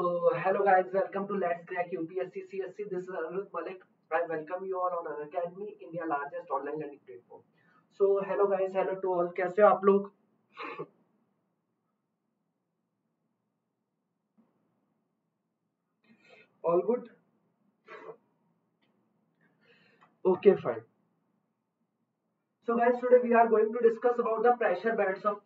So hello guys, welcome to Let's Crack UPSC CSC. This is Aniruddh Malik. I welcome you all on Unacademy, India's largest online learning platform. So hello guys, hello to all. कैसे हो आप लोग? All good? Okay, fine. So guys, today we are going to discuss about the pressure bands of.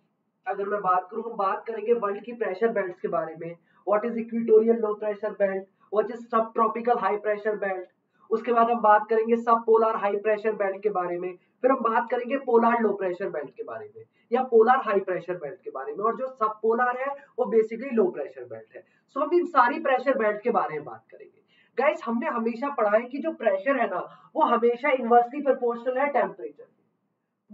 अगर मैं बात करूं, हम बात करेंगे वर्ल्ड की प्रेशर बैंड्स के बारे में. What is equatorial low pressure band, what is सब ट्रॉपिकल हाई प्रेशर बैंड. उसके बाद हम बात करेंगे सब पोलर हाई प्रेशर बैंड के बारे में. फिर हम बात करेंगे पोलर लो प्रेशर बैंड के बारे में या पोलर हाई प्रेशर बैंड के बारे में. और जो सब पोलर है वो बेसिकली लो प्रेशर बैंड है. सो हम इन सारी प्रेशर बैंड के बारे में बात करेंगे. गाइस, हमने हमेशा पढ़ा है कि जो प्रेशर है ना वो हमेशा इन्वर्सली प्रोपोर्शनल है टेम्परेचर.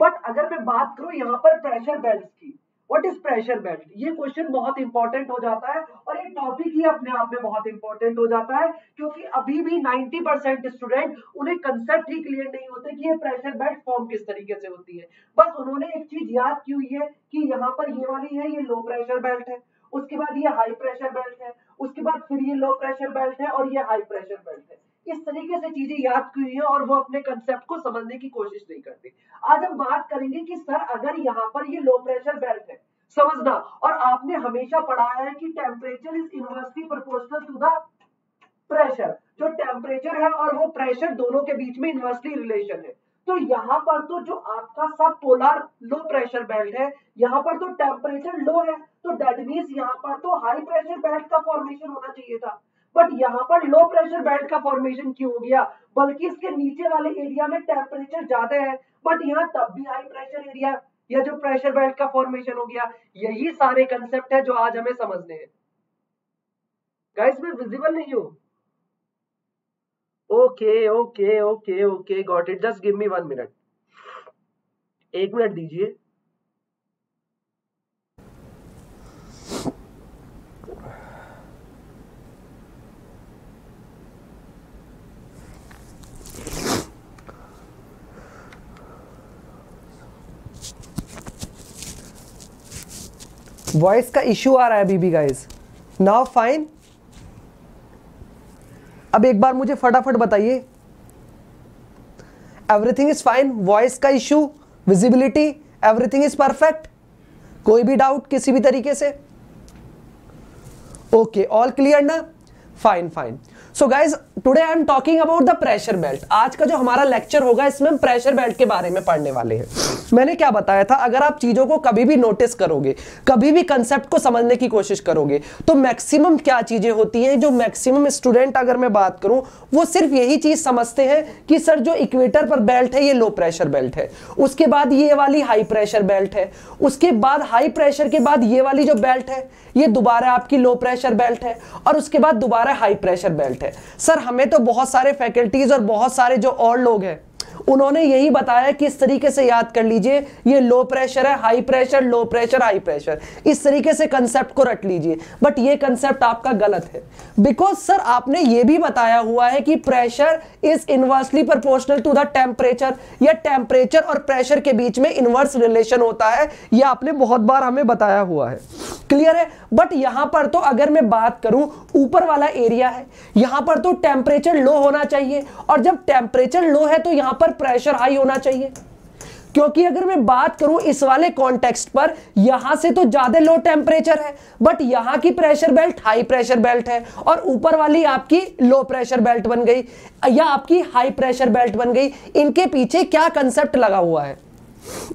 बट अगर मैं बात करूं यहाँ पर प्रेशर बैंड्स की, What is pressure band? ये क्वेश्चन बहुत इंपॉर्टेंट हो जाता है और ये टॉपिक ही अपने आप में बहुत इंपॉर्टेंट हो जाता है, क्योंकि अभी भी 90% स्टूडेंट उन्हें कंसेप्ट ही क्लियर नहीं होते कि ये प्रेशर बैंड फॉर्म किस तरीके से होती है. बस उन्होंने एक चीज याद की हुई है कि यहाँ पर ये वाली है, ये लो प्रेशर बैंड है, उसके बाद ये हाई प्रेशर बेल्ट है, उसके बाद फिर ये लो प्रेशर बेल्ट है और ये हाई प्रेशर बेल्ट है. इस तरीके से चीजें याद की हुई है और वो अपने कंसेप्ट को समझने की कोशिश नहीं करते. आज हम बात करेंगे कि सर अगर यहाँ पर ये लो प्रेशर बेल्ट है, समझना, और आपने हमेशा पढ़ाया है कि temperature is inversely proportional to the pressure. जो टेम्परेचर है और वो प्रेशर दोनों के बीच में इनवर्सली रिलेशन है. तो यहाँ पर तो जो आपका सब पोलर लो प्रेशर बेल्ट है, यहाँ पर तो टेम्परेचर लो है, तो दैट मींस यहाँ पर तो हाई प्रेशर बेल्ट का फॉर्मेशन होना चाहिए था. बट यहाँ पर लो प्रेशर बेल्ट का फॉर्मेशन क्यों हो गया? बल्कि इसके नीचे वाले एरिया में टेम्परेचर ज्यादा है, बट यहाँ तब भी हाई प्रेशर एरिया या जो प्रेशर बेल्ट का फॉर्मेशन हो गया. यही सारे कंसेप्ट है जो आज हमें समझने हैं. गाइस, मैं विजिबल नहीं हूँ. Okay okay okay okay, got it. Just give me 1 minute, 1 minute दीजिए. वॉइस का इश्यू आ रहा है अभी भी गाइस. Now fine. अब एक बार मुझे फटाफट बताइए, एवरीथिंग इज फाइन? वॉइस का issue, visibility, everything is perfect? कोई भी डाउट किसी भी तरीके से? ओके, ऑल क्लियर ना? Fine fine. So guys, today I am talking about the pressure belt. आज का जो हमारा लेक्चर होगा इसमें हम प्रेशर बेल्ट के बारे में पढ़ने वाले हैं. मैंने क्या बताया था, अगर आप चीज़ों को कभी भी नोटिस करोगे, कभी भी कंसेप्ट को समझने की कोशिश करोगे, तो मैक्सिमम क्या चीज़ें होती हैं जो मैक्सिमम स्टूडेंट, अगर मैं बात करूं, वो सिर्फ यही चीज़ समझते हैं कि सर जो इक्वेटर पर बेल्ट है ये लो प्रेशर बेल्ट है, उसके बाद ये वाली हाई प्रेशर बेल्ट है, उसके बाद हाई प्रेशर के बाद ये वाली जो बेल्ट है ये दोबारा आपकी लो प्रेशर बेल्ट है, और उसके बाद दोबारा हाई प्रेशर बेल्ट है. सर हमें तो बहुत सारे फैकल्टीज और बहुत सारे जो और लोग हैं उन्होंने यही बताया कि इस तरीके से याद कर लीजिए, ये लो प्रेशर है, high pressure, low pressure, high pressure, इस तरीके से कंसेप्ट को रट लीजिए. बट ये कंसेप्ट आपका गलत है, बिकॉज सर आपने ये भी बताया हुआ है कि pressure is inversely proportional to the temperature, या टेम्परेचर और प्रेशर के बीच में इनवर्स रिलेशन होता है. ये आपने बहुत बार हमें बताया हुआ है, क्लियर है. बट यहाँ पर तो अगर मैं बात करूं, ऊपर वाला एरिया है, यहाँ पर तो टेम्परेचर लो होना चाहिए, और जब टेम्परेचर लो है तो यहाँ पर प्रेशर हाई होना चाहिए, क्योंकि अगर मैं बात करूं इस वाले कॉन्टेक्स्ट पर, यहां से तो ज्यादा लो टेम्परेचर है, बट यहां की pressure belt high pressure belt है, और ऊपर वाली आपकी लो प्रेशर बेल्ट बन गई या आपकी हाई प्रेशर बेल्ट बन गई. इनके पीछे क्या कंसेप्ट लगा हुआ है?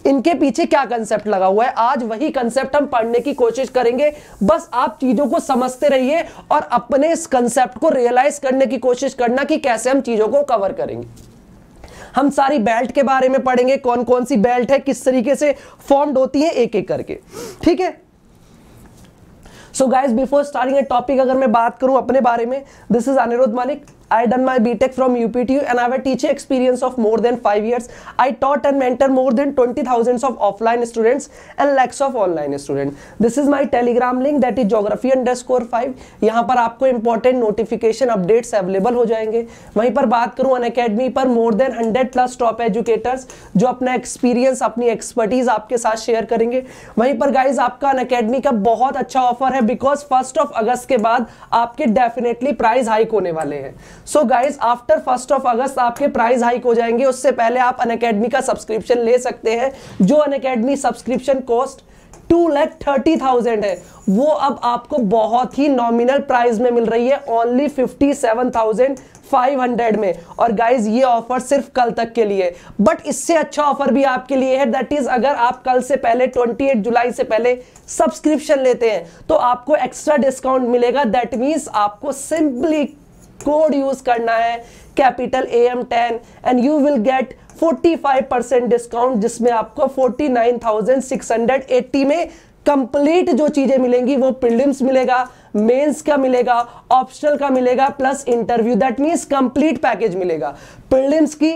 इनके पीछे क्या कंसेप्ट लगा हुआ है? आज वही कंसेप्ट हम पढ़ने की कोशिश करेंगे. बस आप चीजों को समझते रहिए और अपने इस कंसेप्ट को रियलाइज करने की कोशिश करना कि कैसे हम चीजों को कवर करेंगे. हम सारी बेल्ट के बारे में पढ़ेंगे, कौन कौन सी बेल्ट है, किस तरीके से फॉर्म्ड होती है, एक एक करके, ठीक है. So guys, before starting a topic, अगर मैं बात करूं अपने बारे में, this is Anirudh Malik. I done my BTech from UP T U and I have a teaching experience of more than 5 years. I taught and mentor more than 20,000 of offline students and lakhs of online students. This is my Telegram link, that is geography_5. यहाँ पर आपको important notification updates available हो जाएंगे. वहीं पर बात करूँ Unacademy पर, मोर देन 100+ टॉप एजुकेटर्स जो अपना एक्सपीरियंस अपनी एक्सपर्टीज आपके साथ शेयर करेंगे. वहीं पर गाइज आपका अनअकैडमी का बहुत अच्छा ऑफर है बिकॉज 1 अगस्त के बाद आपके डेफिनेटली प्राइस हाइक होने वाले हैं. सो गाइज आफ्टर 1 अगस्त आपके प्राइस हाइक हो जाएंगे. उससे पहले आप अनअकैडमी का सब्सक्रिप्शन ले सकते हैं. जो अनअकैडमी सब्सक्रिप्शन कॉस्ट 2,30,000 है वो अब आपको बहुत ही नॉमिनल प्राइस में मिल रही है, ओनली 57,500 में. और गाइज ये ऑफर सिर्फ कल तक के लिए, बट इससे अच्छा ऑफर भी आपके लिए है. दैट इज अगर आप कल से पहले 28 जुलाई से पहले सब्सक्रिप्शन लेते हैं तो आपको एक्स्ट्रा डिस्काउंट मिलेगा. दैट मीन्स आपको सिंपली कोड यूज करना है capital AM10 and you will get 45% discount, जिसमें आपको 49,680 में कंप्लीट जो चीजें मिलेंगी वो प्रीलिम्स मिलेगा, मेंस का मिलेगा, ऑप्शनल का मिलेगा, plus interview. That means complete package मिलेगा. प्रीलिम्स की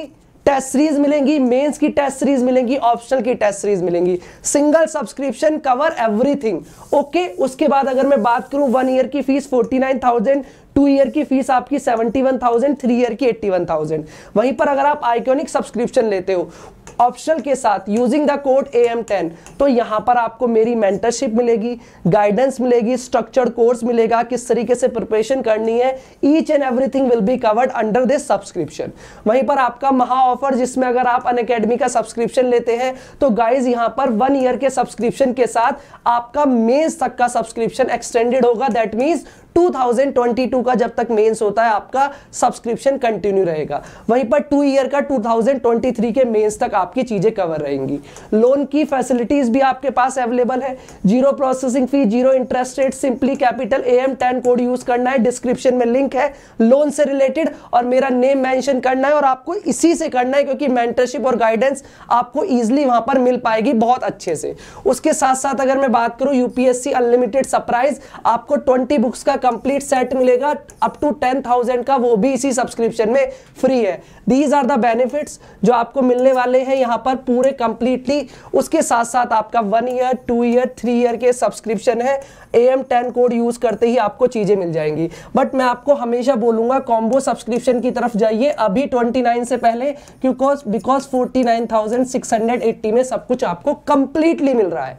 टेस्ट सीरीज मिलेंगी, मेंस की टेस्ट सीरीज मिलेंगी, ऑप्शनल की टेस्ट सीरीज मिलेंगी. Single subscription cover everything. Okay, उसके बाद अगर मैं बात करूं 1 ईयर की फीस 49,000, 2 ईयर की फीस आपकी 71,000, 3 ईयर की 81,000. वहीं पर अगर आप आइकॉनिक सब्सक्रिप्शन लेते हो ऑप्शनल के साथ यूजिंग द कोड AM10 तो यहाँ पर आपको मेरी मेंटरशिप मिलेगी, गाइडेंस मिलेगी, स्ट्रक्चर्ड कोर्स मिलेगा, किस तरीके से प्रिपरेशन करनी है, each and everything will be covered under this subscription. वहीं पर आपका महा ऑफर, जिसमें अगर आप अनअकैडमी का सब्सक्रिप्शन लेते हैं तो गाइज यहाँ पर 1 ईयर के सब्सक्रिप्शन के साथ आपका मेंस तक का सब्सक्रिप्शन एक्सटेंडेड होगा. दैट मीन्स 2022 का जब तक मेंस होता है आपका सब्सक्रिप्शन कंटिन्यू रहेगा. वहीं पर 2 ईयर का 2023 के मेंस तक आपकी चीजें कवर रहेंगी. लोन की फैसिलिटीज भी आपके पास अवेलेबल है, 0 processing fee, 0 interest rate. Simply capital AM10 code use करना है, डिस्क्रिप्शन में लिंक है लोन से रिलेटेड, और मेरा नेम मेंशन करना है और आपको इसी से करना है क्योंकि मेंटरशिप और गाइडेंस आपको इजिली वहां पर मिल पाएगी बहुत अच्छे से. उसके साथ साथ अगर मैं बात करूं UPSC अनलिमिटेड सरप्राइज, आपको 20 बुक्स का कंप्लीट सेट मिलेगा अप टू 10,000 का, वो भी इसी सब्सक्रिप्शन में फ्री है. दीज आर द बेनिफिट्स जो आपको मिलने वाले हैं यहाँ पर पूरे कंप्लीटली. उसके साथ साथ आपका 1 ईयर, 2 ईयर, 3 ईयर के सब्सक्रिप्शन है. AM10 कोड यूज करते ही आपको चीजें मिल जाएंगी. बट मैं आपको हमेशा बोलूंगा कॉम्बो सब्सक्रिप्शन की तरफ जाइए अभी 29 से पहले, क्योंकि बिकॉज 49,680 में सब कुछ आपको कंप्लीटली मिल रहा है.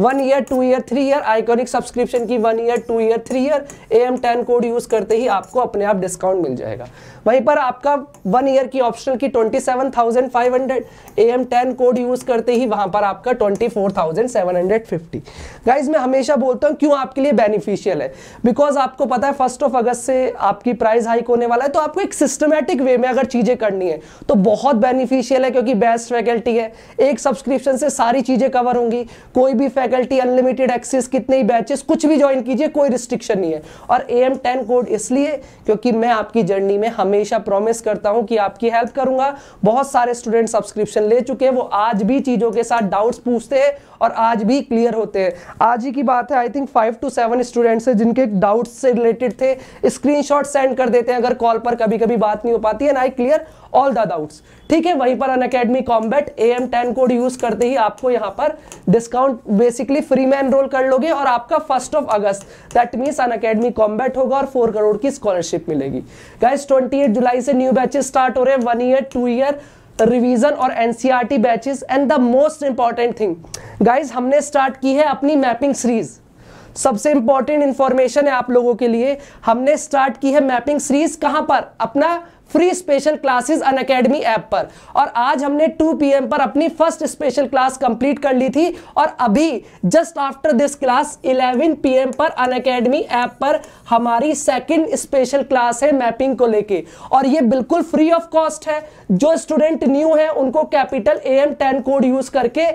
1 year, 2 year, 3 year iconic subscription की 1 year, 2 year, 3 year AM10 code use करते ही आपको अपने आप डिस्काउंट मिल जाएगा. वहीं पर आपका 1 ईयर की ऑप्शनल की 27,500, AM10 कोड यूज करते ही वहां पर आपका 24,750. गाइज मैं हमेशा बोलता हूँ क्यों आपके लिए बेनिफिशियल है, बिकॉज आपको पता है 1 अगस्त से आपकी प्राइस हाइक होने वाला है. तो आपको एक सिस्टमेटिक वे में अगर चीजें करनी है तो बहुत बेनिफिशियल है क्योंकि बेस्ट फैकल्टी है. एक सब्सक्रिप्शन से सारी चीजें कवर होंगी, कोई भी फैकल्टी अनलिमिटेड एक्सेस, कितने ही बैचेस, कुछ भी ज्वाइन कीजिए, कोई रिस्ट्रिक्शन नहीं है. और AM10 कोड इसलिए क्योंकि मैं आपकी जर्नी में हमेशा प्रॉमिस करता हूं कि आपकी हेल्प करूंगा. बहुत सारे स्टूडेंट सब्सक्रिप्शन ले चुके हैं, वो आज भी चीजों के साथ डाउट्स पूछते हैं और आज भी क्लियर होते हैं. आज ही की बात है, आई थिंक 5 to 7 स्टूडेंट्स है जिनके डाउट्स से रिलेटेड थे. स्क्रीनशॉट सेंड कर देते हैं अगर कॉल पर कभी कभी बात नहीं हो पाती है, and I clear all the doubts. ठीक है, वहीं पर Unacademy combat AM10 code use करते ही आपको यहाँ पर डिस्काउंट बेसिकली फ्री में एनरोल कर लोगे और आपका 1 अगस्त दैट मींस अनअकैडमी कॉम्बैट होगा और 4 करोड़ की स्कॉलरशिप मिलेगी. गाइस 28 जुलाई से न्यू बैचेस स्टार्ट हो रहे हैं, 1 ईयर, 2 ईयर, रिवीजन और NCERT batches. And the most important thing guys, हमने स्टार्ट की है अपनी मैपिंग सीरीज. सबसे इंपॉर्टेंट इंफॉर्मेशन है आप लोगों के लिए, हमने स्टार्ट की है मैपिंग सीरीज. कहां पर? अपना free special classes Unacademy app पर. और आज हमने 2 PM पर अपनी फर्स्ट स्पेशल क्लास कंप्लीट कर ली थी और अभी just after this class 11 PM पर अनअकैडमी ऐप पर हमारी सेकंड स्पेशल क्लास है मैपिंग को लेके, और ये बिल्कुल फ्री ऑफ कॉस्ट है. जो स्टूडेंट न्यू है उनको कैपिटल AM10 कोड यूज करके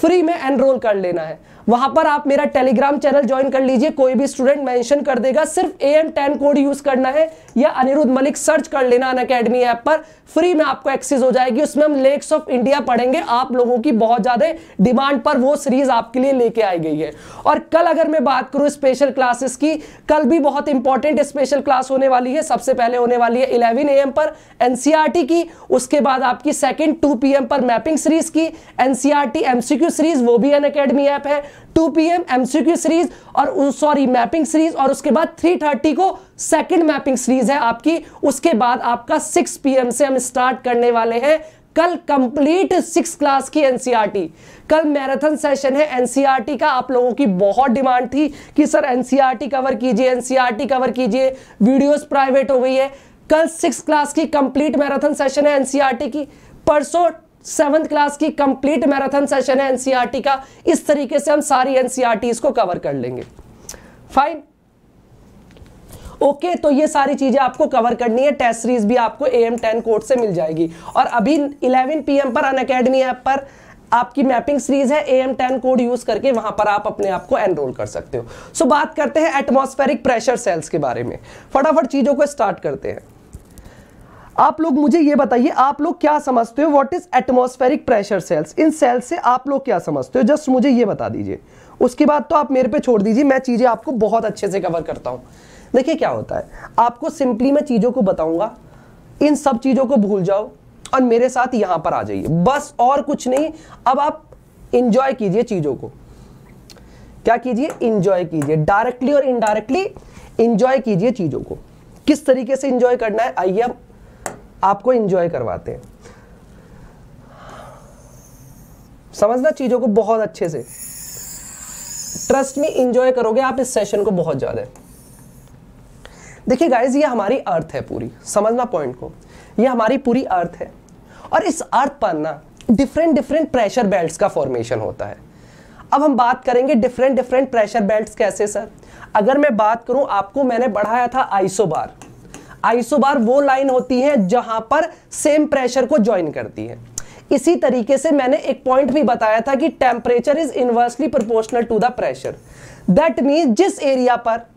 फ्री में एनरोल कर लेना है. वहां पर आप मेरा टेलीग्राम चैनल ज्वाइन कर लीजिए, कोई भी स्टूडेंट मेंशन कर देगा, सिर्फ AM10 कोड यूज करना है. या अनिरुद्ध मलिक सर्च कर लेना अनअकैडमी ऐप पर, फ्री में आपको एक्सेस हो जाएगी। उसमें हम लेक्स ऑफ इंडिया पढ़ेंगे, आप लोगों की बहुत ज्यादा डिमांड पर वो सीरीज आपके लिए लेके आई गई है। और कल अगर मैं बात करूं स्पेशल क्लासेस की, कल भी बहुत इंपॉर्टेंट स्पेशल क्लास होने वाली है। सबसे पहले होने वाली है 11 AM पर एनसीईआरटी की, उसके बाद आपकी सेकंड 2 PM पर मैपिंग सीरीज की, एनसीईआरटी एमसीक्यू सीरीज वो भी अनअकैडमी ऐप है, 2 PM एमसीक्यू सीरीज और सॉरी मैपिंग सीरीज, और उसके बाद 3:30 को सेकंड मैपिंग सीरीज है आपकी। उसके बाद आपका 6 PM से हम स्टार्ट करने वाले हैं कल कंप्लीट 6 क्लास की एनसीईआरटी। कल मैराथन सेशन है एनसीईआरटी का, आप लोगों की बहुत डिमांड थी कि सर एनसीईआरटी कवर कीजिए, एनसीईआरटी कवर कीजिए, वीडियोस प्राइवेट हो गई है। कल 6 क्लास की कंप्लीट मैराथन सेशन है एनसीईआरटी की, परसों 7 क्लास की कंप्लीट मैराथन सेशन है एनसीईआरटी का। इस तरीके से हम सारी एनसीईआरटी को कवर कर लेंगे। फाइन, ओके तो ये सारी चीजें आपको कवर करनी है। टेस्ट सीरीज भी आपको AM10 कोड से मिल जाएगी। और अभी 11 PM पर अनअकैडमी ऐप पर आपकी मैपिंग सीरीज है, AM10 कोड यूज करके वहां पर आप अपने आप को एनरोल कर सकते हो। सो बात करते हैं एटमॉस्फेरिक प्रेशर सेल्स के बारे में। फटाफट चीजों को स्टार्ट करते हैं। आप लोग मुझे ये बताइए, आप लोग क्या समझते हो what is atmospheric pressure cells? इन सेल्स से आप लोग क्या समझते हो, जस्ट मुझे ये बता दीजिए। उसके बाद तो आप मेरे पे छोड़ दीजिए, मैं चीजें आपको बहुत अच्छे से कवर करता हूँ। देखिए क्या होता है, आपको सिंपली मैं चीज़ों को बताऊंगा, इन सब चीज़ों को भूल जाओ और मेरे साथ यहाँ पर आ जाइए, बस और कुछ नहीं। अब आप इंजॉय कीजिए चीज़ों को, क्या कीजिए, इंजॉय कीजिए, डायरेक्टली और इनडायरेक्टली इंजॉय कीजिए चीज़ों को। किस तरीके से इंजॉय करना है, आइए हम आपको इंजॉय करवाते हैं। समझना चीज़ों को बहुत अच्छे से, ट्रस्ट में इंजॉय करोगे आप इस सेशन को बहुत ज़्यादा। देखिए गाइज, ये हमारी अर्थ है पूरी, समझना पॉइंट को, ये हमारी पूरी अर्थ है। और इस अर्थ पर ना डिफरेंट डिफरेंट प्रेशर बेल्ट्स का फॉर्मेशन होता है। अब हम बात करेंगे डिफरेंट डिफरेंट प्रेशर बेल्ट्स कैसे सर? अगर मैं बात करूं, आपको मैंने बढ़ाया था आइसोबार। आइसोबार वो लाइन होती है जहां पर सेम प्रेशर को ज्वाइन करती है। इसी तरीके से मैंने एक पॉइंट भी बताया था कि temperature is inversely proportional to the pressure. That means जिस एरिया पर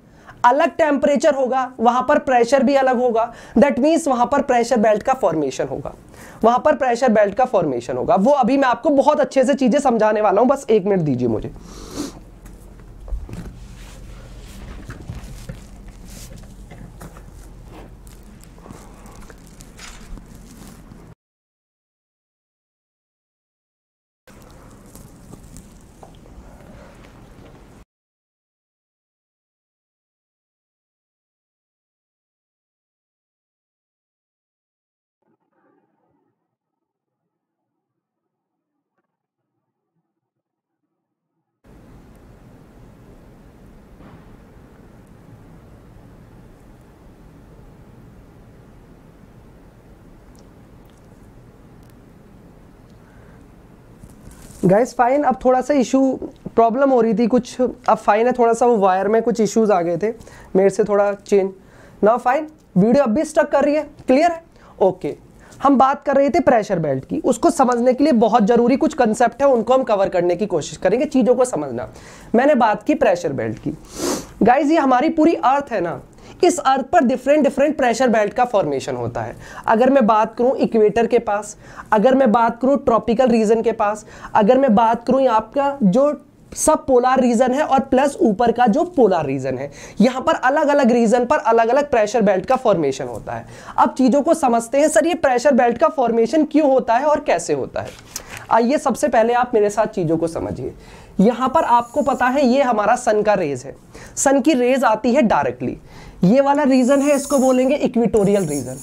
अलग टेम्परेचर होगा वहां पर प्रेशर भी अलग होगा। दैट मीन्स वहां पर प्रेशर बेल्ट का फॉर्मेशन होगा, वहां पर प्रेशर बेल्ट का फॉर्मेशन होगा। वो अभी मैं आपको बहुत अच्छे से चीजें समझाने वाला हूं, बस 1 मिनट दीजिए मुझे। गाइस फाइन, अब थोड़ा सा इशू प्रॉब्लम हो रही थी कुछ, अब फाइन है। थोड़ा सा वो वायर में कुछ इश्यूज आ गए थे मेरे से, थोड़ा चेंज ना। फाइन, वीडियो अब भी स्टक कर रही है, क्लियर है? ओके, हम बात कर रहे थे प्रेशर बेल्ट की। उसको समझने के लिए बहुत ज़रूरी कुछ कंसेप्ट है, उनको हम कवर करने की कोशिश करेंगे। चीज़ों को समझना, मैंने बात की प्रेशर बेल्ट की। गाइज ये हमारी पूरी अर्थ है ना, इस अर्थ पर डिफरेंट डिफरेंट प्रेशर बेल्ट का फॉर्मेशन होता है। अगर मैं बात करूं इक्वेटर के पास, अगर मैं बात करूं ट्रॉपिकल रीजन के पास, अगर मैं बात करूं आपका जो सब पोलार रीजन है और प्लस ऊपर का जो पोलार रीजन है, यहां पर अलग अलग रीजन पर अलग अलग प्रेशर बेल्ट का फॉर्मेशन होता है। अब चीज़ों को समझते हैं, सर ये प्रेशर बेल्ट का फॉर्मेशन क्यों होता है और कैसे होता है। आइए सबसे पहले आप मेरे साथ चीज़ों को समझिए। यहाँ पर आपको पता है ये हमारा सन का रेज है, सन की रेज आती है डायरेक्टली। ये वाला रीजन है, इसको बोलेंगे इक्वेटोरियल रीजन।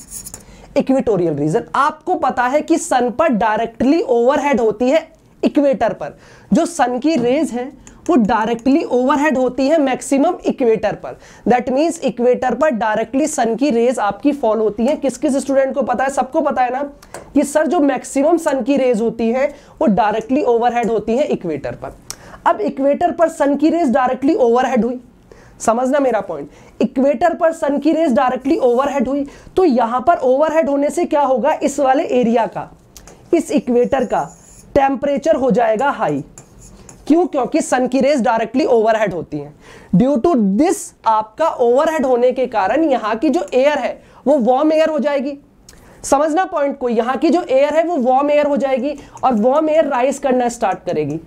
इक्वेटोरियल रीजन आपको पता है कि सन पर डायरेक्टली ओवरहेड होती है। इक्वेटर पर जो सन की रेज है वो डायरेक्टली ओवरहेड होती है मैक्सिमम इक्वेटर पर। दैट मींस इक्वेटर पर डायरेक्टली सन की रेज आपकी फॉल होती है। किस किस स्टूडेंट को पता है? सबको पता है ना कि सर जो मैक्सिमम सन की रेज होती है वो डायरेक्टली ओवरहेड होती है इक्वेटर पर। अब इक्वेटर पर सन की रेज डायरेक्टली ओवरहेड हुई, समझना मेरा पॉइंट, इक्वेटर पर सन की रेज डायरेक्टली ओवरहेड हुई तो यहां पर ओवरहेड होने से क्या होगा, इस वाले एरिया का, इस इक्वेटर का टेम्परेचर हो जाएगा हाई। क्यों? क्योंकि सन की रेज डायरेक्टली ओवरहेड होती हैं। ड्यू टू दिस आपका ओवरहेड होने के कारण यहाँ की जो एयर है वो वार्म एयर हो जाएगी। समझना पॉइंट को, यहाँ की जो एयर है वो वार्म एयर हो जाएगी और वार्म एयर राइज करना स्टार्ट करेगी,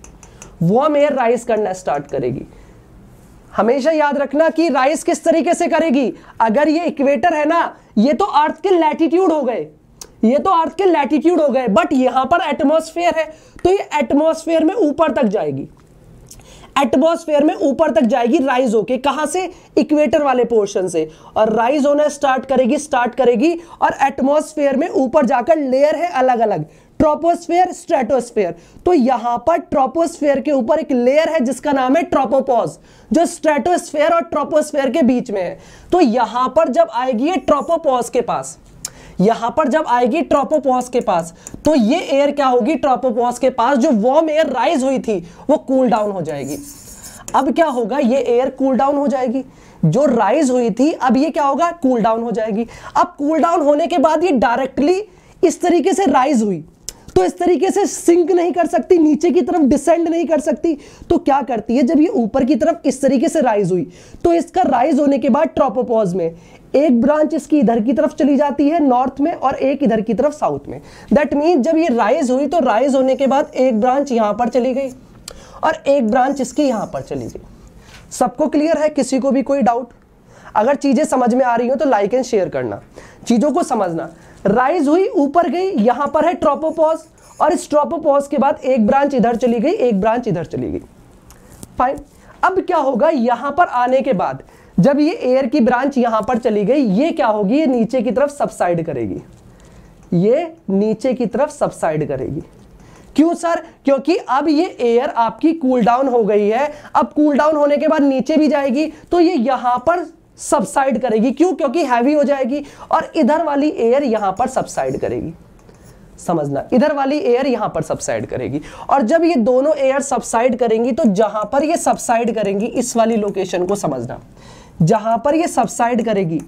वार्म एयर राइज करना स्टार्ट करेगी। हमेशा याद रखना कि राइज किस तरीके से करेगी। अगर ये इक्वेटर है ना, ये तो अर्थ के लैटिट्यूड हो गए, ये तो अर्थ के लैटिट्यूड हो गए, बट यहाँ पर एटमॉस्फेयर है तो ये एटमॉस्फेयर में ऊपर तक जाएगी, एटमॉस्फेयर में ऊपर तक जाएगी राइज होके। कहाँ से? इक्वेटर वाले पोर्शन से। और राइज होना स्टार्ट करेगी और एटमॉस्फेयर में ऊपर जाकर लेयर है अलग अलग, ट्रोपोस्फेयर स्ट्रेटोस्फेयर। तो यहाँ पर ट्रोपोस्फेयर के ऊपर एक लेयर है जिसका नाम है ट्रोपोपॉज, जो स्ट्रेटोस्फेयर और ट्रोपोस्फेयर के बीच में है। तो यहाँ पर जब आएगी ये ट्रोपोपॉज के पास, यहाँ पर जब आएगी ट्रोपोपॉज के पास, तो ये एयर क्या होगी? ट्रोपोपॉज के पास जो वार्म एयर राइज हुई थी वो कूल डाउन हो जाएगी। अब क्या होगा? ये एयर कूल डाउन हो जाएगी, जो राइज हुई थी अब ये क्या होगा? कूल डाउन हो जाएगी। अब कूल डाउन होने के बाद ये डायरेक्टली इस तरीके से राइज हुई तो इस तरीके से सिंक नहीं कर सकती, नीचे की तरफ डिसेंड नहीं कर सकती। तो क्या करती है? जब ये ऊपर की तरफ इस तरीके से राइज हुई तो इसका राइज होने के बाद ट्रोपोपॉज में एक ब्रांच इसकी इधर की तरफ चली जाती है नॉर्थ में और एक इधर की तरफ साउथ में। दैट मीन जब ये राइज हुई तो राइज होने के बाद एक ब्रांच यहाँ पर चली गई और एक ब्रांच इसकी यहाँ पर चली गई। सबको क्लियर है? किसी को भी कोई डाउट? अगर चीज़ें समझ में आ रही हो तो लाइक एंड शेयर करना, चीज़ों को समझना। राइज हुई, ऊपर गई, यहाँ पर है ट्रोपोपॉज और इस ट्रोपोपॉज के बाद एक ब्रांच इधर चली गई, एक ब्रांच इधर चली गई। फाइन। अब क्या होगा? यहाँ पर आने के बाद जब ये एयर की ब्रांच यहाँ पर चली गई, ये क्या होगी? ये नीचे की तरफ सबसाइड करेगी, ये नीचे की तरफ सबसाइड करेगी। क्यों सर? क्योंकि अब ये एयर आपकी कूल डाउन हो गई है। अब कूल डाउन होने के बाद नीचे भी जाएगी तो ये यहाँ पर सबसाइड करेगी। क्यों? क्योंकि हैवी हो जाएगी और इधर वाली एयर यहाँ पर सबसाइड करेगी। समझना, इधर वाली एयर यहाँ पर सबसाइड करेगी और जब ये दोनों एयर सबसाइड करेंगी तो जहाँ पर ये सबसाइड करेंगी, इस वाली लोकेशन को समझना, जहाँ पर ये सबसाइड करेगी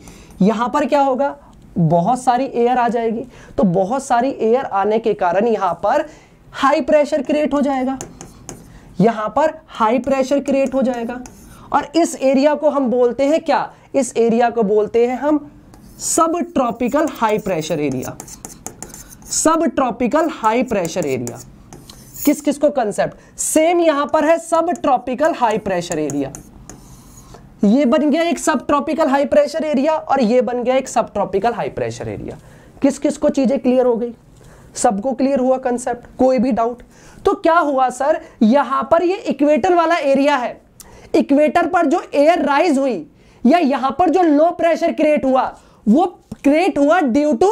यहाँ पर क्या होगा? बहुत सारी एयर आ जाएगी। तो बहुत सारी एयर आने के कारण यहाँ पर हाई प्रेशर क्रिएट हो जाएगा, यहाँ पर हाई प्रेशर क्रिएट हो जाएगा और इस एरिया को हम बोलते हैं क्या? इस एरिया को बोलते हैं हम sub tropical high pressure area, sub tropical high pressure area. किस किस को कंसेप्ट सेम? यहां पर है sub tropical high pressure area, ये बन गया एक सब ट्रॉपिकल हाई प्रेशर एरिया और ये बन गया एक सब ट्रॉपिकल हाई प्रेशर एरिया। किस किस को चीजें क्लियर हो गई? सबको क्लियर हुआ कंसेप्ट? कोई भी डाउट? तो क्या हुआ सर, यहां पर ये इक्वेटर वाला एरिया है, इक्वेटर पर जो एयर राइज हुई या यहां पर जो लो प्रेशर क्रिएट हुआ वो क्रिएट हुआ due to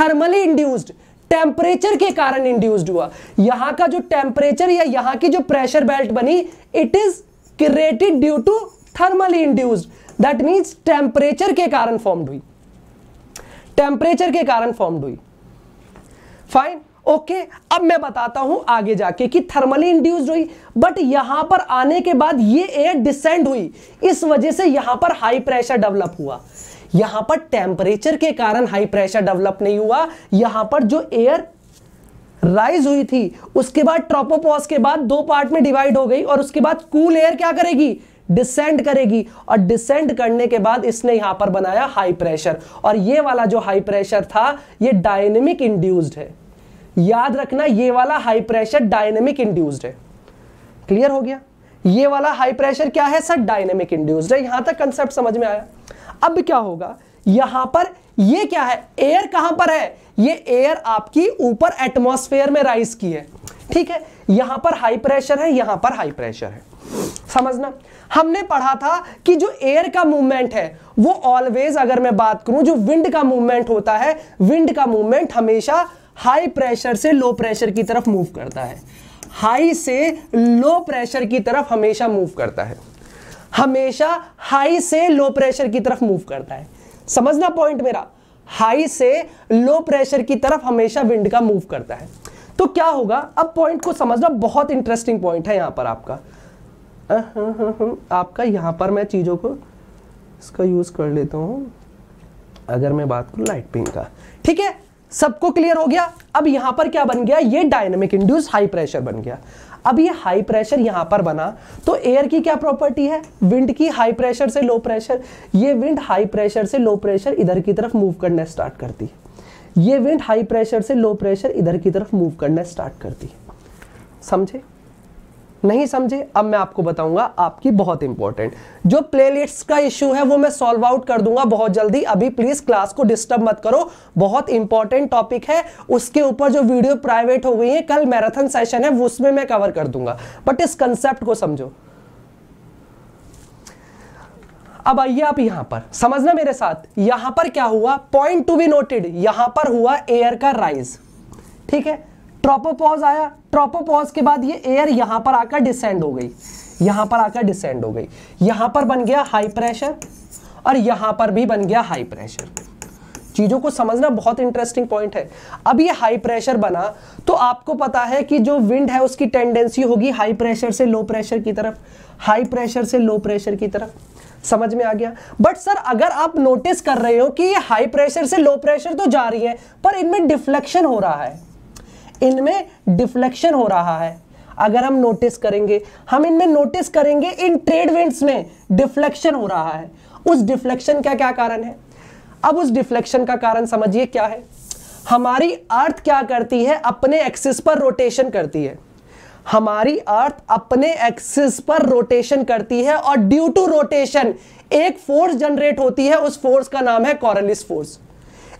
thermally induced, temperature के कारण इंड्यूस्ड हुआ। यहां का जो टेम्परेचर या यहां की जो प्रेशर बेल्ट बनी, it is created due to thermally induced. That means temperature के कारण फॉर्म्ड हुई, टेम्परेचर के कारण फॉर्म्ड हुई। Fine, okay. अब मैं बताता हूं आगे जाके कि थर्मली इंड्यूस्ड हुई, बट यहां पर आने के बाद ये एयर डिसेंड हुई, इस वजह से यहां पर हाई प्रेशर डेवलप हुआ। यहां पर टेम्परेचर के कारण हाई प्रेशर डेवलप नहीं हुआ, यहां पर जो एयर राइज हुई थी उसके बाद ट्रोपोपॉज के बाद दो पार्ट में डिवाइड हो गई और उसके बाद कूल एयर क्या करेगी? डिसेंड करेगी और डिसेंड करने के बाद इसने यहां पर बनाया हाई प्रेशर और ये वाला जो हाई प्रेशर था ये डायनेमिक इंड्यूस्ड है। याद रखना, ये वाला हाई प्रेशर डायनेमिक इंड्यूस्ड है। क्लियर हो गया? ये वाला हाई प्रेशर क्या है सर? डायनेमिक इंड्यूस्ड है। यहां तक कंसेप्ट समझ में आया? अब क्या होगा? यहां पर ये क्या है? एयर कहां पर है? ये एयर आपकी ऊपर एटमॉस्फेयर में राइज की है, ठीक है। यहां पर हाई प्रेशर है, यहां पर हाई प्रेशर है। समझना, हमने पढ़ा था कि जो एयर का मूवमेंट है वो ऑलवेज, अगर मैं बात करूं जो विंड का मूवमेंट होता है, विंड का मूवमेंट हमेशा हाई प्रेशर से लो प्रेशर की तरफ मूव करता है, हाई से लो प्रेशर की तरफ हमेशा मूव करता है, हमेशा हाई से लो प्रेशर की तरफ मूव करता है। समझना पॉइंट मेरा, हाई से लो प्रेशर की तरफ हमेशा विंड का मूव करता है। तो क्या होगा? अब पॉइंट को समझना, बहुत इंटरेस्टिंग पॉइंट है। यहाँ पर आपका यहाँ पर मैं चीज़ों को इसका यूज़ कर लेता हूँ, अगर मैं बात करूँ लाइट पिंक का, ठीक है। सबको क्लियर हो गया? अब यहां पर क्या बन गया? ये डायनेमिक इंड्यूस्ड हाई प्रेशर बन गया। अब ये हाई प्रेशर यहाँ पर बना, तो एयर की क्या प्रॉपर्टी है, विंड की, हाई प्रेशर से लो प्रेशर। ये विंड हाई प्रेशर से लो प्रेशर इधर की तरफ मूव करना स्टार्ट करती है, ये विंड हाई प्रेशर से लो प्रेशर इधर की तरफ मूव करना स्टार्ट करती है। समझे नहीं समझे, अब मैं आपको बताऊंगा आपकी बहुत इंपॉर्टेंट जो प्लेलिस्ट्स का इश्यू है वो मैं सॉल्व आउट कर दूंगा बहुत जल्दी। अभी प्लीज क्लास को डिस्टर्ब मत करो, बहुत इंपॉर्टेंट टॉपिक है। उसके ऊपर जो वीडियो प्राइवेट हो गई है, कल मैराथन सेशन है उसमें मैं कवर कर दूंगा, बट इस कंसेप्ट को समझो। अब आइए आप यहां पर समझना मेरे साथ, यहां पर क्या हुआ, पॉइंट टू बी नोटेड, यहां पर हुआ एयर का राइज, ठीक है। ट्रोपोपॉज आया, ट्रोपोपॉज के बाद ये एयर यहां पर आकर डिसेंड हो गई, यहां पर आकर डिसेंड हो गई, यहां पर बन गया हाई प्रेशर और यहां पर भी बन गया हाई प्रेशर। चीजों को समझना बहुत इंटरेस्टिंग पॉइंट है। अब ये हाई प्रेशर बना तो आपको पता है कि जो विंड है उसकी टेंडेंसी होगी हाई प्रेशर से लो प्रेशर की तरफ, हाई प्रेशर से लो प्रेशर की तरफ। समझ में आ गया। बट सर अगर आप नोटिस कर रहे हो कि ये हाई प्रेशर से लो प्रेशर तो जा रही है पर इनमें डिफ्लेक्शन हो रहा है, इनमें डिफ्लेक्शन हो रहा है। अगर हम नोटिस करेंगे, हम इनमें नोटिस करेंगे इन ट्रेड विंड्स में डिफ्लेक्शन हो रहा है। उस डिफ्लेक्शन का क्या कारण है, अब उस डिफ्लेक्शन का कारण समझिए क्या है। हमारी अर्थ क्या करती है, अपने एक्सिस पर रोटेशन करती है, हमारी अर्थ अपने एक्सिस पर रोटेशन करती है और ड्यू टू रोटेशन एक फोर्स जनरेट होती है, उस फोर्स का नाम है कोरियोलिस फोर्स।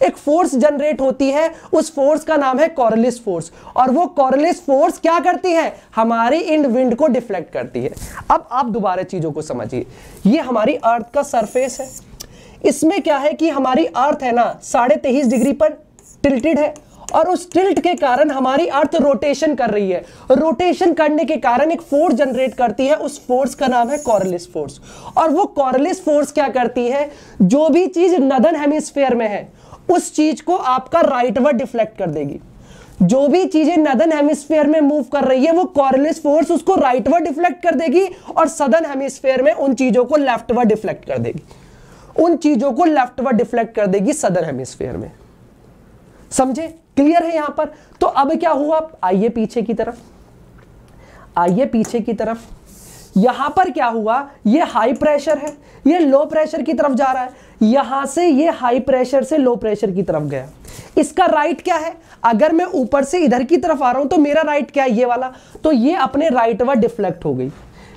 एक फोर्स जनरेट होती है, उस फोर्स का नाम है कोरियोलिस फोर्स, और वो कोरियोलिस फोर्स क्या करती है, हमारी इन विंड को डिफ्लेक्ट करती है। अब आप दोबारा चीजों को समझिए, ये हमारी अर्थ का सरफेस है, इसमें क्या है कि हमारी अर्थ है ना 23.5 डिग्री पर टिल्टेड है और उस टिल्ट के कारण हमारी अर्थ रोटेशन कर रही है। रोटेशन करने के कारण एक फोर्स जनरेट करती है, उस फोर्स का नाम है कोरियोलिस फोर्स। और वो कोरियोलिस फोर्स क्या करती है, जो भी चीज नॉर्दर्न हेमिस्फीयर में है उस चीज को आपका राइटवर्ड डिफ्लेक्ट कर देगी। जो भी चीजें नॉर्दर्न हेमिस्फीयर में मूव कर रही है वो कोरियोलिस फोर्स उसको राइटवर्ड डिफ्लेक्ट कर देगी और सदर्न हेमिस्फीयर में उन चीजों को लेफ्टवर्ड डिफ्लेक्ट कर देगी, उन चीजों को लेफ्टवर्ड डिफ्लेक्ट कर देगी सदर्न हेमिस्फीयर में। समझे, क्लियर है यहां पर। तो अब क्या हुआ, आइए पीछे की तरफ, आइए पीछे की तरफ। यहां पर क्या हुआ, ये हाई प्रेशर है, ये लो प्रेशर की तरफ जा रहा है, यहां से ये हाई प्रेशर से लो प्रेशर की तरफ गया। इसका राइट क्या है, अगर मैं ऊपर से इधर की तरफ आ रहा हूं तो मेरा राइट क्या है, ये वाला, तो ये अपने राइटवर्ड डिफ्लेक्ट हो गई,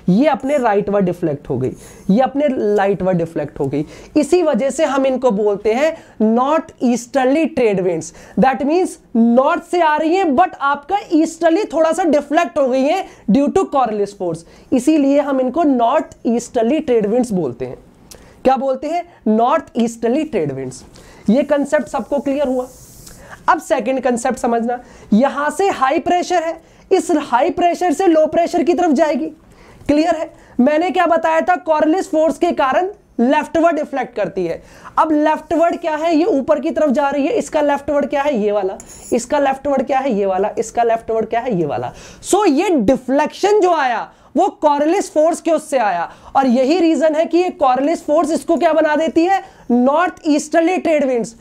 ये अपने राइटवर्ड डिफ्लेक्ट हो गई, ये अपने राइटवर्ड डिफ्लेक्ट हो गई। इसी वजह से हम इनको बोलते हैं north easterly trade winds. That means north से आ रही है बट आपका ईस्टर्ली थोड़ा सा डिफ्लेक्ट हो गई है ड्यू टू कोरियोलिस फोर्स, इसीलिए हम इनको नॉर्थ ईस्टर्ली ट्रेड विंड्स बोलते हैं। क्या बोलते हैं, नॉर्थ ईस्टर्ली ट्रेड विंड्स। ये कंसेप्ट सबको क्लियर हुआ। अब सेकेंड कंसेप्ट समझना, यहां से हाई प्रेशर है, इस हाई प्रेशर से लो प्रेशर की तरफ जाएगी। क्लियर है, मैंने क्या बताया था, कोरियोलिस फोर्स के कारण लेफ्टवर्ड डिफ्लेक्ट करती है। अब लेफ्टवर्ड क्या है, ये ऊपर की तरफ जा रही है, इसका लेफ्टवर्ड क्या है, ये वाला, इसका लेफ्टवर्ड क्या है, ये वाला, इसका लेफ्टवर्ड क्या है, ये वाला। सो ये डिफ्लेक्शन जो आया वो कोरियोलिस फोर्स के उससे आया और यही रीजन है कि ये कोरियोलिस फोर्स इसको क्या बना देती है, नॉर्थ ईस्टर्ली ट्रेड विंड्स।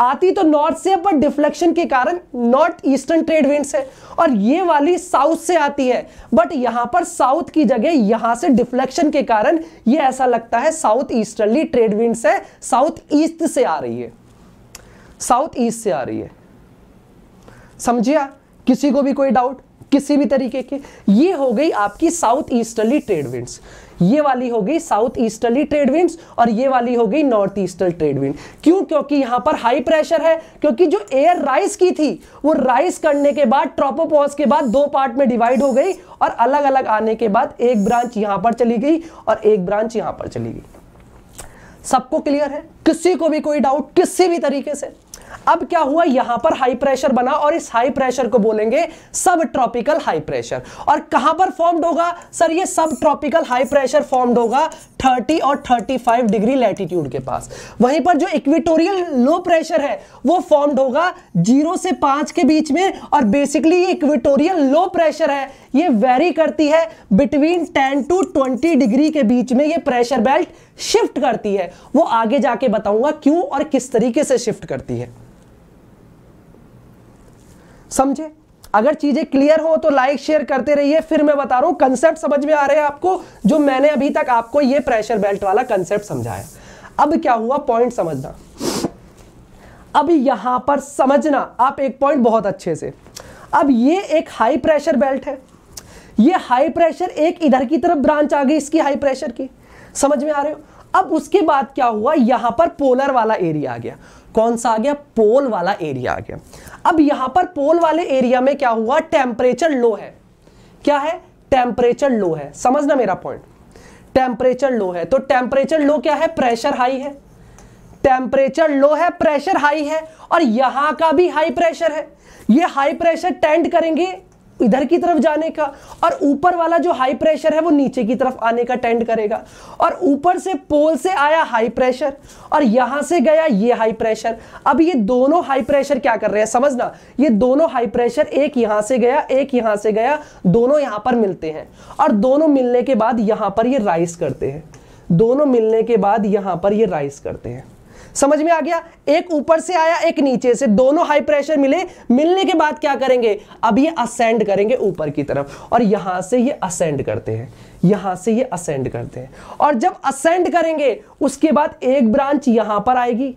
आती तो नॉर्थ से पर डिफ्लेक्शन के कारण नॉर्थ ईस्टर्न ट्रेड विंड्स है, और ये वाली साउथ से आती है बट यहां पर साउथ की जगह यहां से डिफ्लेक्शन के कारण ये ऐसा लगता है साउथ ईस्टर्नली ट्रेड विंड्स है, साउथ ईस्ट से आ रही है, साउथ ईस्ट से आ रही है। समझिए, किसी को भी कोई डाउट किसी भी तरीके के, ये हो गई आपकी साउथ ईस्टर्नली ट्रेड विंड्स, ये वाली हो गई साउथ ईस्टर्ली ट्रेड विंड्स और ये वाली हो गई नॉर्थ ईस्टर्न ट्रेड विंड। क्यों, क्योंकि यहाँ पर हाई प्रेशर है, क्योंकि जो एयर राइज की थी वो राइज करने के बाद ट्रोपोपॉज के बाद दो पार्ट में डिवाइड हो गई और अलग अलग आने के बाद एक ब्रांच यहाँ पर चली गई और एक ब्रांच यहाँ पर चली गई। सबको क्लियर है, किसी को भी कोई डाउट किसी भी तरीके से। अब क्या हुआ, यहां पर हाई प्रेशर बना और इस हाई प्रेशर को बोलेंगे सब ट्रॉपिकल हाई प्रेशर। और कहां पर फॉर्म्ड होगा, सर ये सब ट्रॉपिकल हाई प्रेशर फॉर्म्ड होगा 30 और 35 डिग्री लैटिट्यूड के पास। वहीं पर जो इक्वेटोरियल लो प्रेशर है वो फॉर्म्ड होगा 0 से 5 के बीच में, और बेसिकली ये इक्वेटोरियल लो प्रेशर है ये वेरी करती है बिटवीन 10 to 20 डिग्री के बीच में, ये प्रेशर बेल्ट शिफ्ट करती है। वो आगे जाके बताऊंगा क्यों और किस तरीके से शिफ्ट करती है। समझे, अगर चीजें क्लियर हो तो लाइक शेयर करते रहिए। फिर मैं बता रहा हूं कंसेप्ट समझ में आ रहे हैं आपको, जो मैंने अभी तक आपको ये प्रेशर बेल्ट वाला कंसेप्ट समझाया। अब क्या हुआ, पॉइंट समझना। अब यहां पर समझना आप एक पॉइंट बहुत अच्छे से। अब ये एक हाई प्रेशर बेल्ट है, ये हाई प्रेशर एक इधर की तरफ ब्रांच आ गई इसकी हाई प्रेशर की, समझ में आ रहे हो। अब उसके बाद क्या हुआ, यहां पर पोलर वाला एरिया आ गया। कौन सा आ गया, पोल वाला एरिया आ गया। अब यहां पर पोल वाले एरिया में क्या हुआ, टेम्परेचर लो है। क्या है, टेम्परेचर लो है। समझना मेरा पॉइंट, टेम्परेचर लो है। तो टेम्परेचर लो क्या है, प्रेशर हाई है। टेम्परेचर लो है, प्रेशर हाई है, और यहां का भी हाई प्रेशर है। ये हाई प्रेशर टेंड करेंगे इधर की तरफ जाने का, और ऊपर वाला जो हाई प्रेशर है वो नीचे की तरफ आने का टेंड करेगा। और ऊपर से पोल से आया हाई प्रेशर, और यहां से गया ये हाई प्रेशर। अब ये दोनों हाई प्रेशर क्या कर रहे हैं, समझना, ये दोनों हाई प्रेशर एक यहां से गया एक यहां से गया, दोनों यहां पर मिलते हैं, और दोनों मिलने के बाद यहां पर ये राइज करते हैं। दोनों मिलने के बाद यहां पर ये राइज करते हैं, समझ में आ गया। एक ऊपर से आया एक नीचे से, दोनों हाई प्रेशर मिले, मिलने के बाद क्या करेंगे, अब ये असेंड करेंगे ऊपर की तरफ, और यहां से ये असेंड करते हैं, यहां से ये असेंड करते हैं। और जब असेंड करेंगे उसके बाद एक ब्रांच यहां पर आएगी,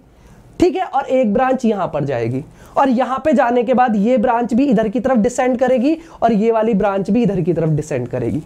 ठीक है, और एक ब्रांच यहां पर जाएगी, और यहां पे जाने के बाद ये ब्रांच भी इधर की तरफ डिसेंड करेगी, और ये वाली ब्रांच भी इधर की तरफ डिसेंड करेगी,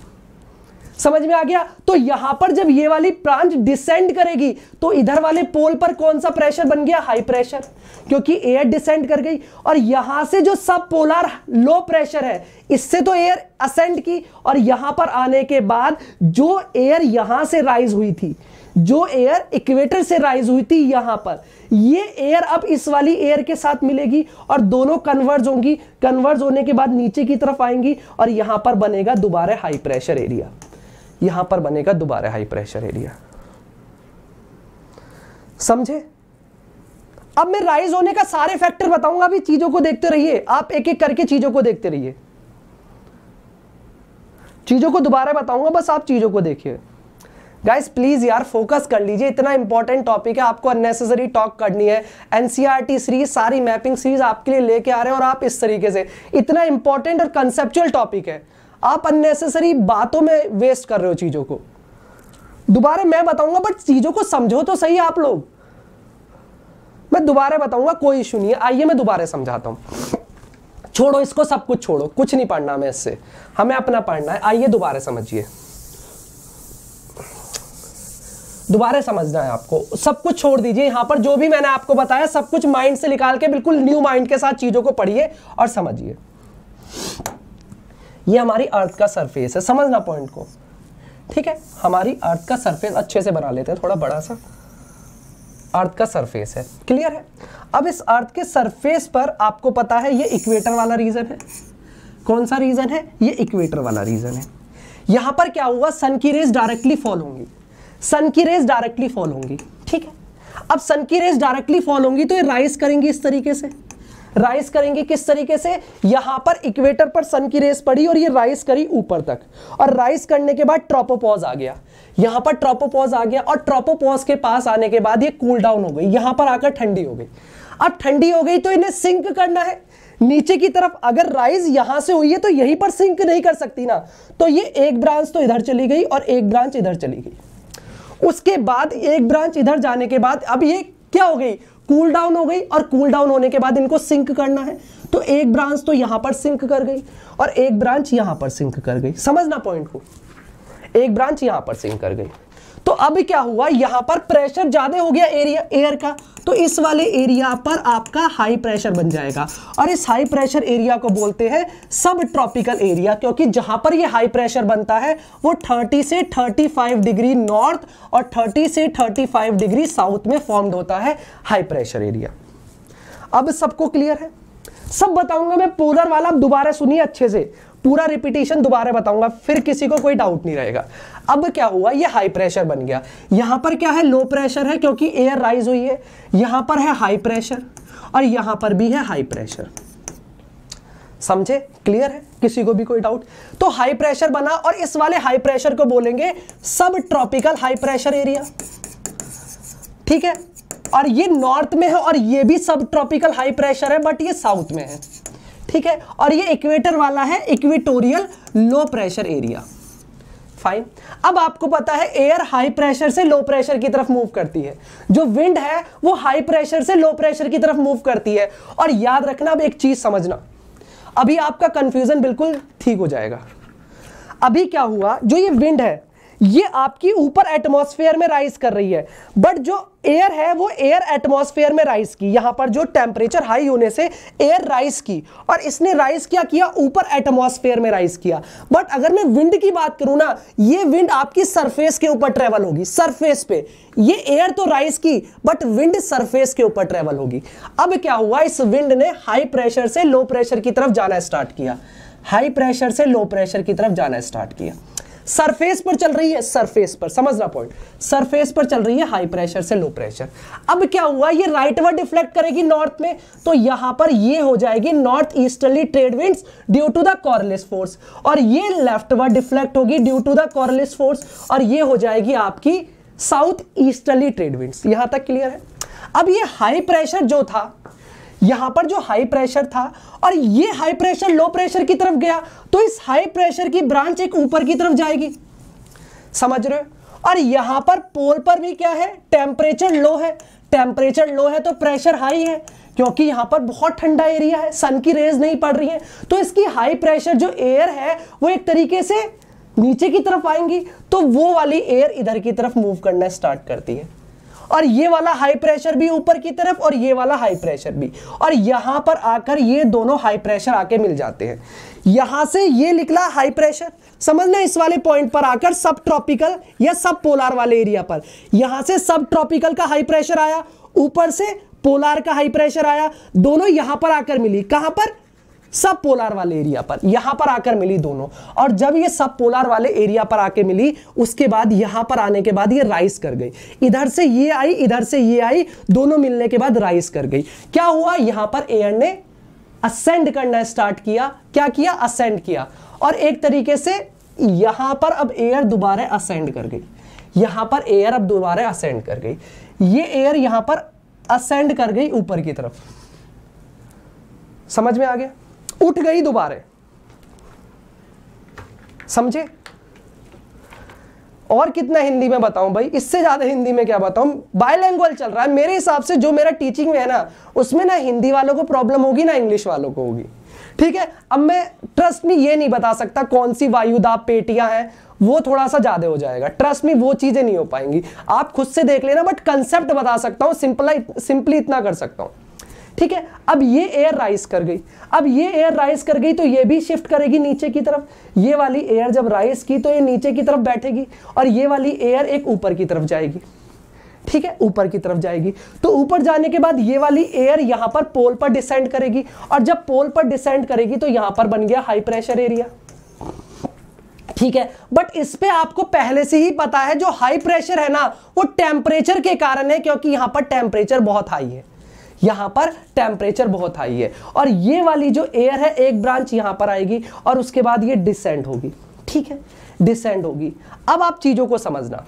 समझ में आ गया। तो यहां पर जब ये वाली ब्रांच डिसेंड करेगी तो इधर वाले पोल पर कौन सा प्रेशर बन गया, हाई प्रेशर, क्योंकि एयर डिसेंड कर गई। और यहां से जो सब पोलर लो प्रेशर है, इससे तो एयर असेंड की, और यहां पर आने के बाद जो एयर यहां से राइज हुई थी, जो एयर इक्वेटर से राइज हुई थी यहां पर, ये एयर अब इस वाली एयर के साथ मिलेगी, और दोनों कन्वर्ज होंगी। कन्वर्ज होने के बाद नीचे की तरफ आएंगी, और यहां पर बनेगा दोबारा हाई प्रेशर एरिया, यहां पर बनेगा दोबारा हाई प्रेशर एरिया, समझे। अब मैं राइज होने का सारे फैक्टर बताऊंगा, अभी चीजों को देखते रहिए आप, एक एक करके चीजों को देखते रहिए, चीजों को दोबारा बताऊंगा, बस आप चीजों को देखिए। गाइस प्लीज यार फोकस कर लीजिए, इतना इंपॉर्टेंट टॉपिक है, आपको अननेसेसरी टॉक करनी है। एनसीईआरटी सीरीज सारी मैपिंग सीरीज आपके लिए लेके आ रहे हैं, और आप इस तरीके से, इतना इंपॉर्टेंट और कंसेप्चुअल टॉपिक है, आप अननेसेसरी बातों में वेस्ट कर रहे हो चीजों को। दोबारा मैं बताऊंगा, बट चीजों को समझो तो सही आप लोग। मैं दोबारा बताऊंगा, कोई इशू नहीं है। आइए मैं दोबारा समझाता हूं, छोड़ो इसको, सब कुछ छोड़ो, कुछ नहीं पढ़ना हमें इससे, हमें अपना पढ़ना है। आइए दोबारा समझिए, दोबारा समझना है आपको, सब कुछ छोड़ दीजिए। यहां पर जो भी मैंने आपको बताया सब कुछ माइंड से निकाल के बिल्कुल न्यू माइंड के साथ चीजों को पढ़िए और समझिए। ये हमारी अर्थ का सरफेस है, समझना पॉइंट को, ठीक है। हमारी अर्थ का सरफेस अच्छे से बना लेते हैं, थोड़ा बड़ा सा अर्थ का सरफेस है, क्लियर है। अब इस अर्थ के सरफेस पर आपको पता है ये इक्वेटर वाला रीजन है। कौन सा रीजन है, ये इक्वेटर वाला रीजन है। यहाँ पर क्या हुआ, सन की रेज डायरेक्टली फॉल होंगी, सन की रेज डायरेक्टली फॉल होंगी, ठीक है। अब सन की रेज डायरेक्टली फॉल होंगी तो ये राइज करेंगी इस तरीके से, राइज करेंगे किस तरीके से, यहां पर इक्वेटर पर सन की रेस पड़ी और ये राइज करी ऊपर तक, और राइज करने के बाद ट्रोपोपॉज आ गया। यहां पर ट्रोपोपॉज आ गया, और ट्रोपोपॉज के पास आने के बाद ये कूल डाउन हो गई, यहां पर आकर ठंडी हो गई। अब ठंडी हो गई तो इन्हें सिंक करना है नीचे की तरफ। अगर राइज यहां से हुई है तो यहीं पर सिंक नहीं कर सकती ना, तो ये एक ब्रांच तो इधर चली गई और एक ब्रांच इधर चली गई। उसके बाद एक ब्रांच इधर जाने के बाद अब ये क्या हो गई, कूल डाउन हो गई, और कूल डाउन होने के बाद इनको सिंक करना है, तो एक ब्रांच तो यहां पर सिंक कर गई और एक ब्रांच यहां पर सिंक कर गई, समझना पॉइंट को, एक ब्रांच यहां पर सिंक कर गई। तो अब क्या हुआ, यहां पर प्रेशर ज्यादा हो गया एरिया एयर का, तो इस वाले एरिया पर आपका हाई प्रेशर बन जाएगा, और इस हाई प्रेशर एरिया को बोलते हैं सब ट्रॉपिकल एरिया, क्योंकि जहां पर ये हाई प्रेशर बनता है वो 30 से 35 डिग्री नॉर्थ और 30 से 35 डिग्री साउथ में फॉर्म्ड होता है हाई प्रेशर एरिया। अब सबको क्लियर है, सब बताऊंगा मैं। पोलर वाला आप दोबारा सुनिए अच्छे से, पूरा रिपीटेशन दोबारा बताऊंगा, फिर किसी को कोई डाउट नहीं रहेगा। अब क्या हुआ, ये हाई प्रेशर बन गया। यहां पर क्या है, लो प्रेशर है क्योंकि एयर राइज हुई है, यहां पर है हाई प्रेशर और यहां पर भी है हाई प्रेशर, समझे, क्लियर है, किसी को भी कोई डाउट। तो हाई प्रेशर बना और इस वाले हाई प्रेशर को बोलेंगे सब ट्रॉपिकल हाई प्रेशर एरिया, ठीक है। और ये नॉर्थ में है और ये भी सब ट्रॉपिकल हाई प्रेशर है, बट ये साउथ में है, ठीक है। और ये इक्वेटर वाला है, equatorial low pressure area. Fine, अब आपको पता है एयर हाई प्रेशर से लो प्रेशर की तरफ मूव करती है, जो विंड है वो हाई प्रेशर से लो प्रेशर की तरफ मूव करती है। और याद रखना, अब एक चीज समझना, अभी आपका कंफ्यूजन बिल्कुल ठीक हो जाएगा। अभी क्या हुआ, जो ये विंड है ये आपकी ऊपर एटमॉस्फेयर में राइज कर रही है, बट जो एयर है वो एयर एटमॉस्फेयर में राइज की, यहाँ पर जो टेम्परेचर हाई होने से एयर राइज की, और इसने राइज क्या किया, ऊपर एटमॉस्फेयर में राइज किया। बट अगर मैं विंड की बात करूँ ना, ये विंड आपकी सरफेस के ऊपर ट्रेवल होगी, सरफेस पे। ये एयर तो राइज की बट विंड सरफेस के ऊपर ट्रेवल होगी। अब क्या हुआ, इस विंड ने हाई प्रेशर से लो प्रेशर की तरफ जाना स्टार्ट किया, हाई प्रेशर से लो प्रेशर की तरफ जाना स्टार्ट किया। सरफेस पर चल रही है, सरफेस पर, समझना पॉइंट, सरफेस पर चल रही है हाई प्रेशर से लो प्रेशर। अब क्या हुआ, ये राइटवर्ड डिफ्लेक्ट करेगी नॉर्थ में, तो यहां पर ये हो जाएगी north easterly trade winds due to the Coriolis force, और ये लेफ्टवर्ड डिफ्लेक्ट होगी due to the Coriolis force, और ये हो जाएगी आपकी साउथ ईस्टर्ली ट्रेड विंड्स। यहां तक क्लियर है। अब ये हाई प्रेशर जो था, यहां पर जो हाई प्रेशर था, और ये हाई प्रेशर लो प्रेशर की तरफ गया, तो इस हाई प्रेशर की ब्रांच एक ऊपर की तरफ जाएगी, समझ रहे हो। और यहां पर पोल पर भी क्या है, टेम्परेचर लो है, टेम्परेचर लो है तो प्रेशर हाई है, क्योंकि यहाँ पर बहुत ठंडा एरिया है, सन की रेज नहीं पड़ रही है, तो इसकी हाई प्रेशर जो एयर है वो एक तरीके से नीचे की तरफ आएंगी, तो वो वाली एयर इधर की तरफ मूव करना स्टार्ट करती है, और ये वाला हाई प्रेशर भी ऊपर की तरफ, और ये वाला हाई प्रेशर भी, और यहाँ पर आकर ये दोनों हाई प्रेशर आके मिल जाते हैं। यहाँ से ये निकला हाई प्रेशर, समझना, इस वाले पॉइंट पर आकर सब ट्रॉपिकल या सब पोलार वाले एरिया पर, यहाँ से सब ट्रॉपिकल का हाई प्रेशर आया, ऊपर से पोलार का हाई प्रेशर आया, दोनों यहाँ पर आकर मिली, कहाँ पर, सब पोलार वाले एरिया पर, यहां पर आकर मिली दोनों। और जब ये सब पोलार वाले एरिया पर आके मिली, उसके बाद यहां पर आने के बाद ये राइज कर गई, इधर से ये आई, इधर से ये आई, दोनों मिलने के बाद राइज कर गई। क्या हुआ, यहां पर एयर ने असेंड करना स्टार्ट किया, क्या किया, असेंड किया, और एक तरीके से यहां पर अब एयर दोबारा असेंड कर गई, यहां पर एयर अब दोबारा असेंड कर गई, ये एयर यहां पर असेंड कर गई ऊपर की तरफ, समझ में आ गया, उठ गई दोबारा, समझे। और कितना हिंदी में बताऊं भाई, इससे ज्यादा हिंदी में क्या बताऊं, बायलिंगुअल चल रहा है मेरे हिसाब से, जो मेरा टीचिंग में है ना, उसमें ना हिंदी वालों को प्रॉब्लम होगी ना इंग्लिश वालों को होगी, ठीक है। अब मैं ट्रस्ट में ये नहीं बता सकता कौन सी वायुदाब पेटियां हैं, वो थोड़ा सा ज्यादा हो जाएगा, ट्रस्ट में वो चीजें नहीं हो पाएंगी, आप खुद से देख लेना, बट कंसेप्ट बता सकता हूँ, सिंपली इतना कर सकता हूँ, ठीक है। अब ये एयर राइज कर गई, अब ये एयर राइज कर गई तो ये भी शिफ्ट करेगी नीचे की तरफ, ये वाली एयर जब राइज की तो ये नीचे की तरफ बैठेगी, और ये वाली एयर एक ऊपर की तरफ जाएगी, ठीक है, ऊपर की तरफ जाएगी। तो ऊपर जाने के बाद ये वाली एयर यहाँ पर पोल पर डिसेंड करेगी, और जब पोल पर डिसेंड करेगी तो यहाँ पर बन गया हाई प्रेशर एरिया, ठीक है। बट इस पे आपको पहले से ही पता है, जो हाई प्रेशर है ना वो टेम्परेचर के कारण है, क्योंकि यहाँ पर टेम्परेचर बहुत हाई है, यहाँ पर टेम्परेचर बहुत हाई है, और ये वाली जो एयर है एक ब्रांच यहाँ पर आएगी, और उसके बाद ये डिसेंड होगी, ठीक है, डिसेंड होगी। अब आप चीज़ों को समझना,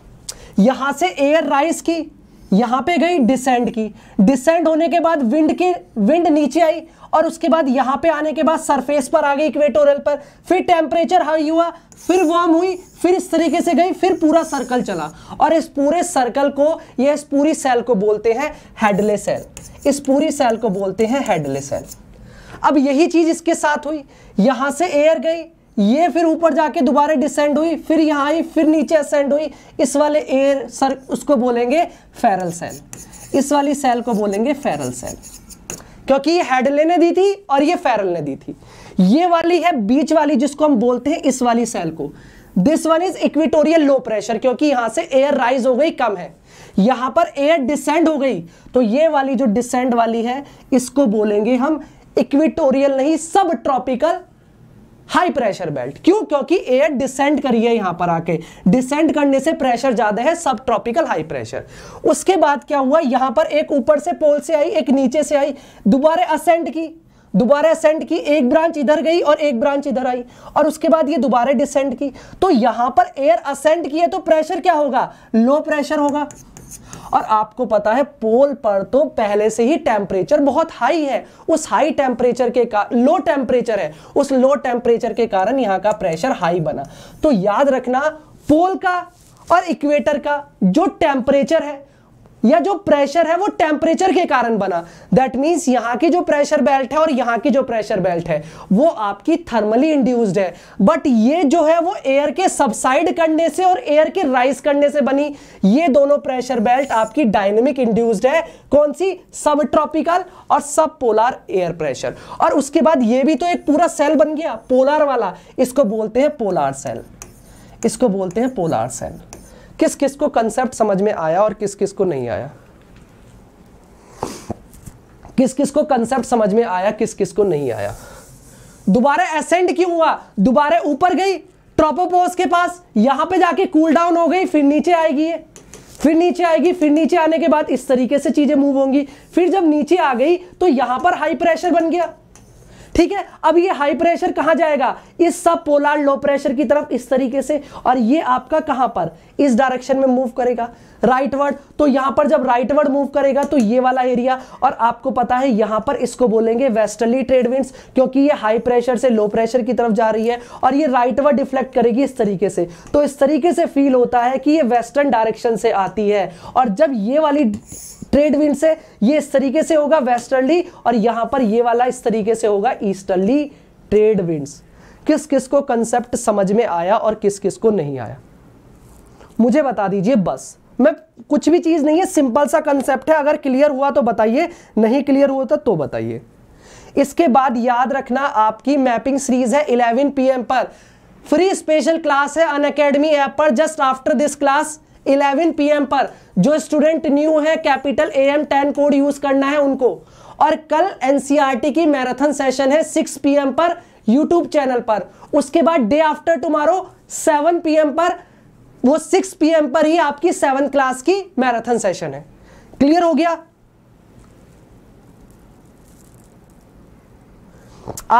यहाँ से एयर राइज की, यहाँ पे गई, डिसेंड की, डिसेंड होने के बाद विंड नीचे आई, और उसके बाद यहाँ पे आने के बाद सरफेस पर आ गई इक्वेटोरियल पर, फिर टेम्परेचर हाई हुआ, फिर वार्म हुई, फिर इस तरीके से गई, फिर पूरा सर्कल चला, और इस पूरे सर्कल को या इस पूरी सेल को बोलते हैं हैडले सेल, इस पूरी सेल को बोलते हैं हैडले सेल। अब यही चीज़ इसके साथ हुई, यहाँ से एयर गई, ये फिर ऊपर जाके दोबारा डिसेंड हुई, फिर यहाँ आई, फिर नीचे असेंड हुई, इस वाले एयर सर उसको बोलेंगे फेरल सेल, इस वाली सेल को बोलेंगे फेरल सेल, क्योंकि ये हैडले ने दी थी और ये फेरल ने दी थी। ये वाली है बीच वाली, जिसको हम बोलते हैं इस वाली सेल को, this one is equatorial low pressure, क्योंकि यहाँ से एयर राइज हो गई, कम है, यहाँ पर एयर डिसेंड हो गई, तो ये वाली जो डिसेंड वाली है इसको बोलेंगे हम इक्वेटोरियल नहीं, सब ट्रॉपिकल हाई प्रेशर बेल्ट। क्यों, क्योंकि एयर डिसेंड करी है, यहाँ पर आके डिसेंड करने से प्रेशर ज़्यादा है, सब ट्रॉपिकल हाई प्रेशर। उसके बाद क्या हुआ, यहाँ पर एक ऊपर से पोल से आई, एक नीचे से आई, दोबारा असेंड की, दोबारा असेंड की, एक ब्रांच इधर गई और एक ब्रांच इधर आई, और उसके बाद ये दोबारा डिसेंड की, तो यहाँ पर एयर असेंड की है तो प्रेशर क्या होगा, लो प्रेशर होगा, और आपको पता है पोल पर तो पहले से ही टेम्परेचर बहुत हाई है, उस हाई टेम्परेचर के कारण लो टेम्परेचर है, उस लो टेम्परेचर के कारण यहाँ का प्रेशर हाई बना। तो याद रखना पोल का और इक्वेटर का जो टेम्परेचर है या जो प्रेशर है वो टेम्परेचर के कारण बना। दैट मीन्स यहाँ की जो प्रेशर बेल्ट है और यहाँ की जो प्रेशर बेल्ट है वो आपकी थर्मली इंड्यूस्ड है, बट ये जो है वो एयर के सबसाइड करने से और एयर के राइज करने से बनी। ये दोनों प्रेशर बेल्ट आपकी डायनेमिक इंड्यूस्ड है। कौन सी? सब ट्रॉपिकल और सब पोलर एयर प्रेशर। और उसके बाद ये भी तो एक पूरा सेल बन गया पोलर वाला, इसको बोलते हैं पोलर सेल, इसको बोलते हैं पोलर सेल। किस किस को कंसेप्ट समझ में आया और किस किस को नहीं आया? किस किस को कंसेप्ट समझ में आया, किस किस को नहीं आया? दोबारा एसेंड क्यों हुआ? दोबारा ऊपर गई ट्रोपोपॉज के पास, यहां पे जाके कूल डाउन हो गई, फिर नीचे आएगी ये, फिर नीचे आएगी, फिर नीचे आने के बाद इस तरीके से चीजें मूव होंगी। फिर जब नीचे आ गई तो यहां पर हाई प्रेशर बन गया। ठीक है, अब ये हाई प्रेशर कहां जाएगा? इस सब पोलर लो प्रेशर की तरफ इस तरीके से। और ये आपका कहां पर? इस डायरेक्शन में मूव करेगा राइटवर्ड। तो यहां पर जब राइटवर्ड मूव करेगा तो ये वाला एरिया, और आपको पता है यहां पर इसको बोलेंगे वेस्टर्ली ट्रेड विंड्स, क्योंकि ये हाई प्रेशर से लो प्रेशर की तरफ जा रही है और ये राइटवर्ड डिफ्लेक्ट करेगी इस तरीके से। तो इस तरीके से फील होता है कि ये वेस्टर्न डायरेक्शन से आती है, और जब ये वाली ट्रेड विंड से ये इस तरीके से होगा वेस्टर्ली, और यहां पर ये वाला इस तरीके से होगा ईस्टर्ली ट्रेड विंड्स। किस किस को कंसेप्ट समझ में आया और किस किस को नहीं आया मुझे बता दीजिए। बस मैं कुछ भी चीज नहीं है, सिंपल सा कंसेप्ट है। अगर क्लियर हुआ तो बताइए, नहीं क्लियर हुआ तो बताइए। इसके बाद याद रखना आपकी मैपिंग सीरीज है 11 PM पर, फ्री स्पेशल क्लास है अनअकैडमी ऐप पर। Just after this class 11 PM पर जो स्टूडेंट न्यू है कैपिटल AM10 कोड यूज करना है उनको। और कल NCERT की मैराथन सेशन है 6 PM पर यूट्यूब चैनल पर। उसके बाद डे आफ्टर टुमारो 7 PM पर, वो 6 PM पर ही आपकी 7th क्लास की मैराथन सेशन है। क्लियर हो गया?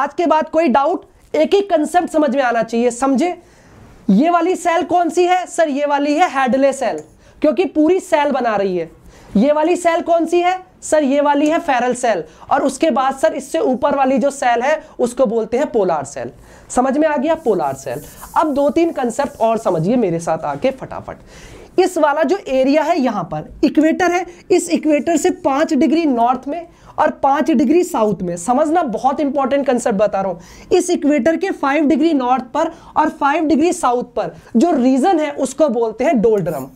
आज के बाद कोई डाउट? एक ही कंसेप्ट समझ में आना चाहिए, समझे? ये वाली सेल कौन सी है? सर ये वाली है हैडले सेल, क्योंकि पूरी सेल बना रही है। ये वाली सेल कौन सी है? सर ये वाली है फेरल सेल। और उसके बाद सर इससे ऊपर वाली जो सेल है उसको बोलते हैं पोलर सेल। समझ में आ गया पोलर सेल। अब 2-3 कंसेप्ट और समझिए मेरे साथ आके फटाफट। इस वाला जो एरिया है यहाँ पर इक्वेटर है, इस इक्वेटर से 5 डिग्री नॉर्थ में और 5 डिग्री साउथ में, समझना बहुत इंपॉर्टेंट कंसेप्ट बता रहा हूं। इस इक्वेटर के 5 डिग्री नॉर्थ पर और 5 डिग्री साउथ पर जो रीजन है उसको बोलते हैं डोल्ड्रम।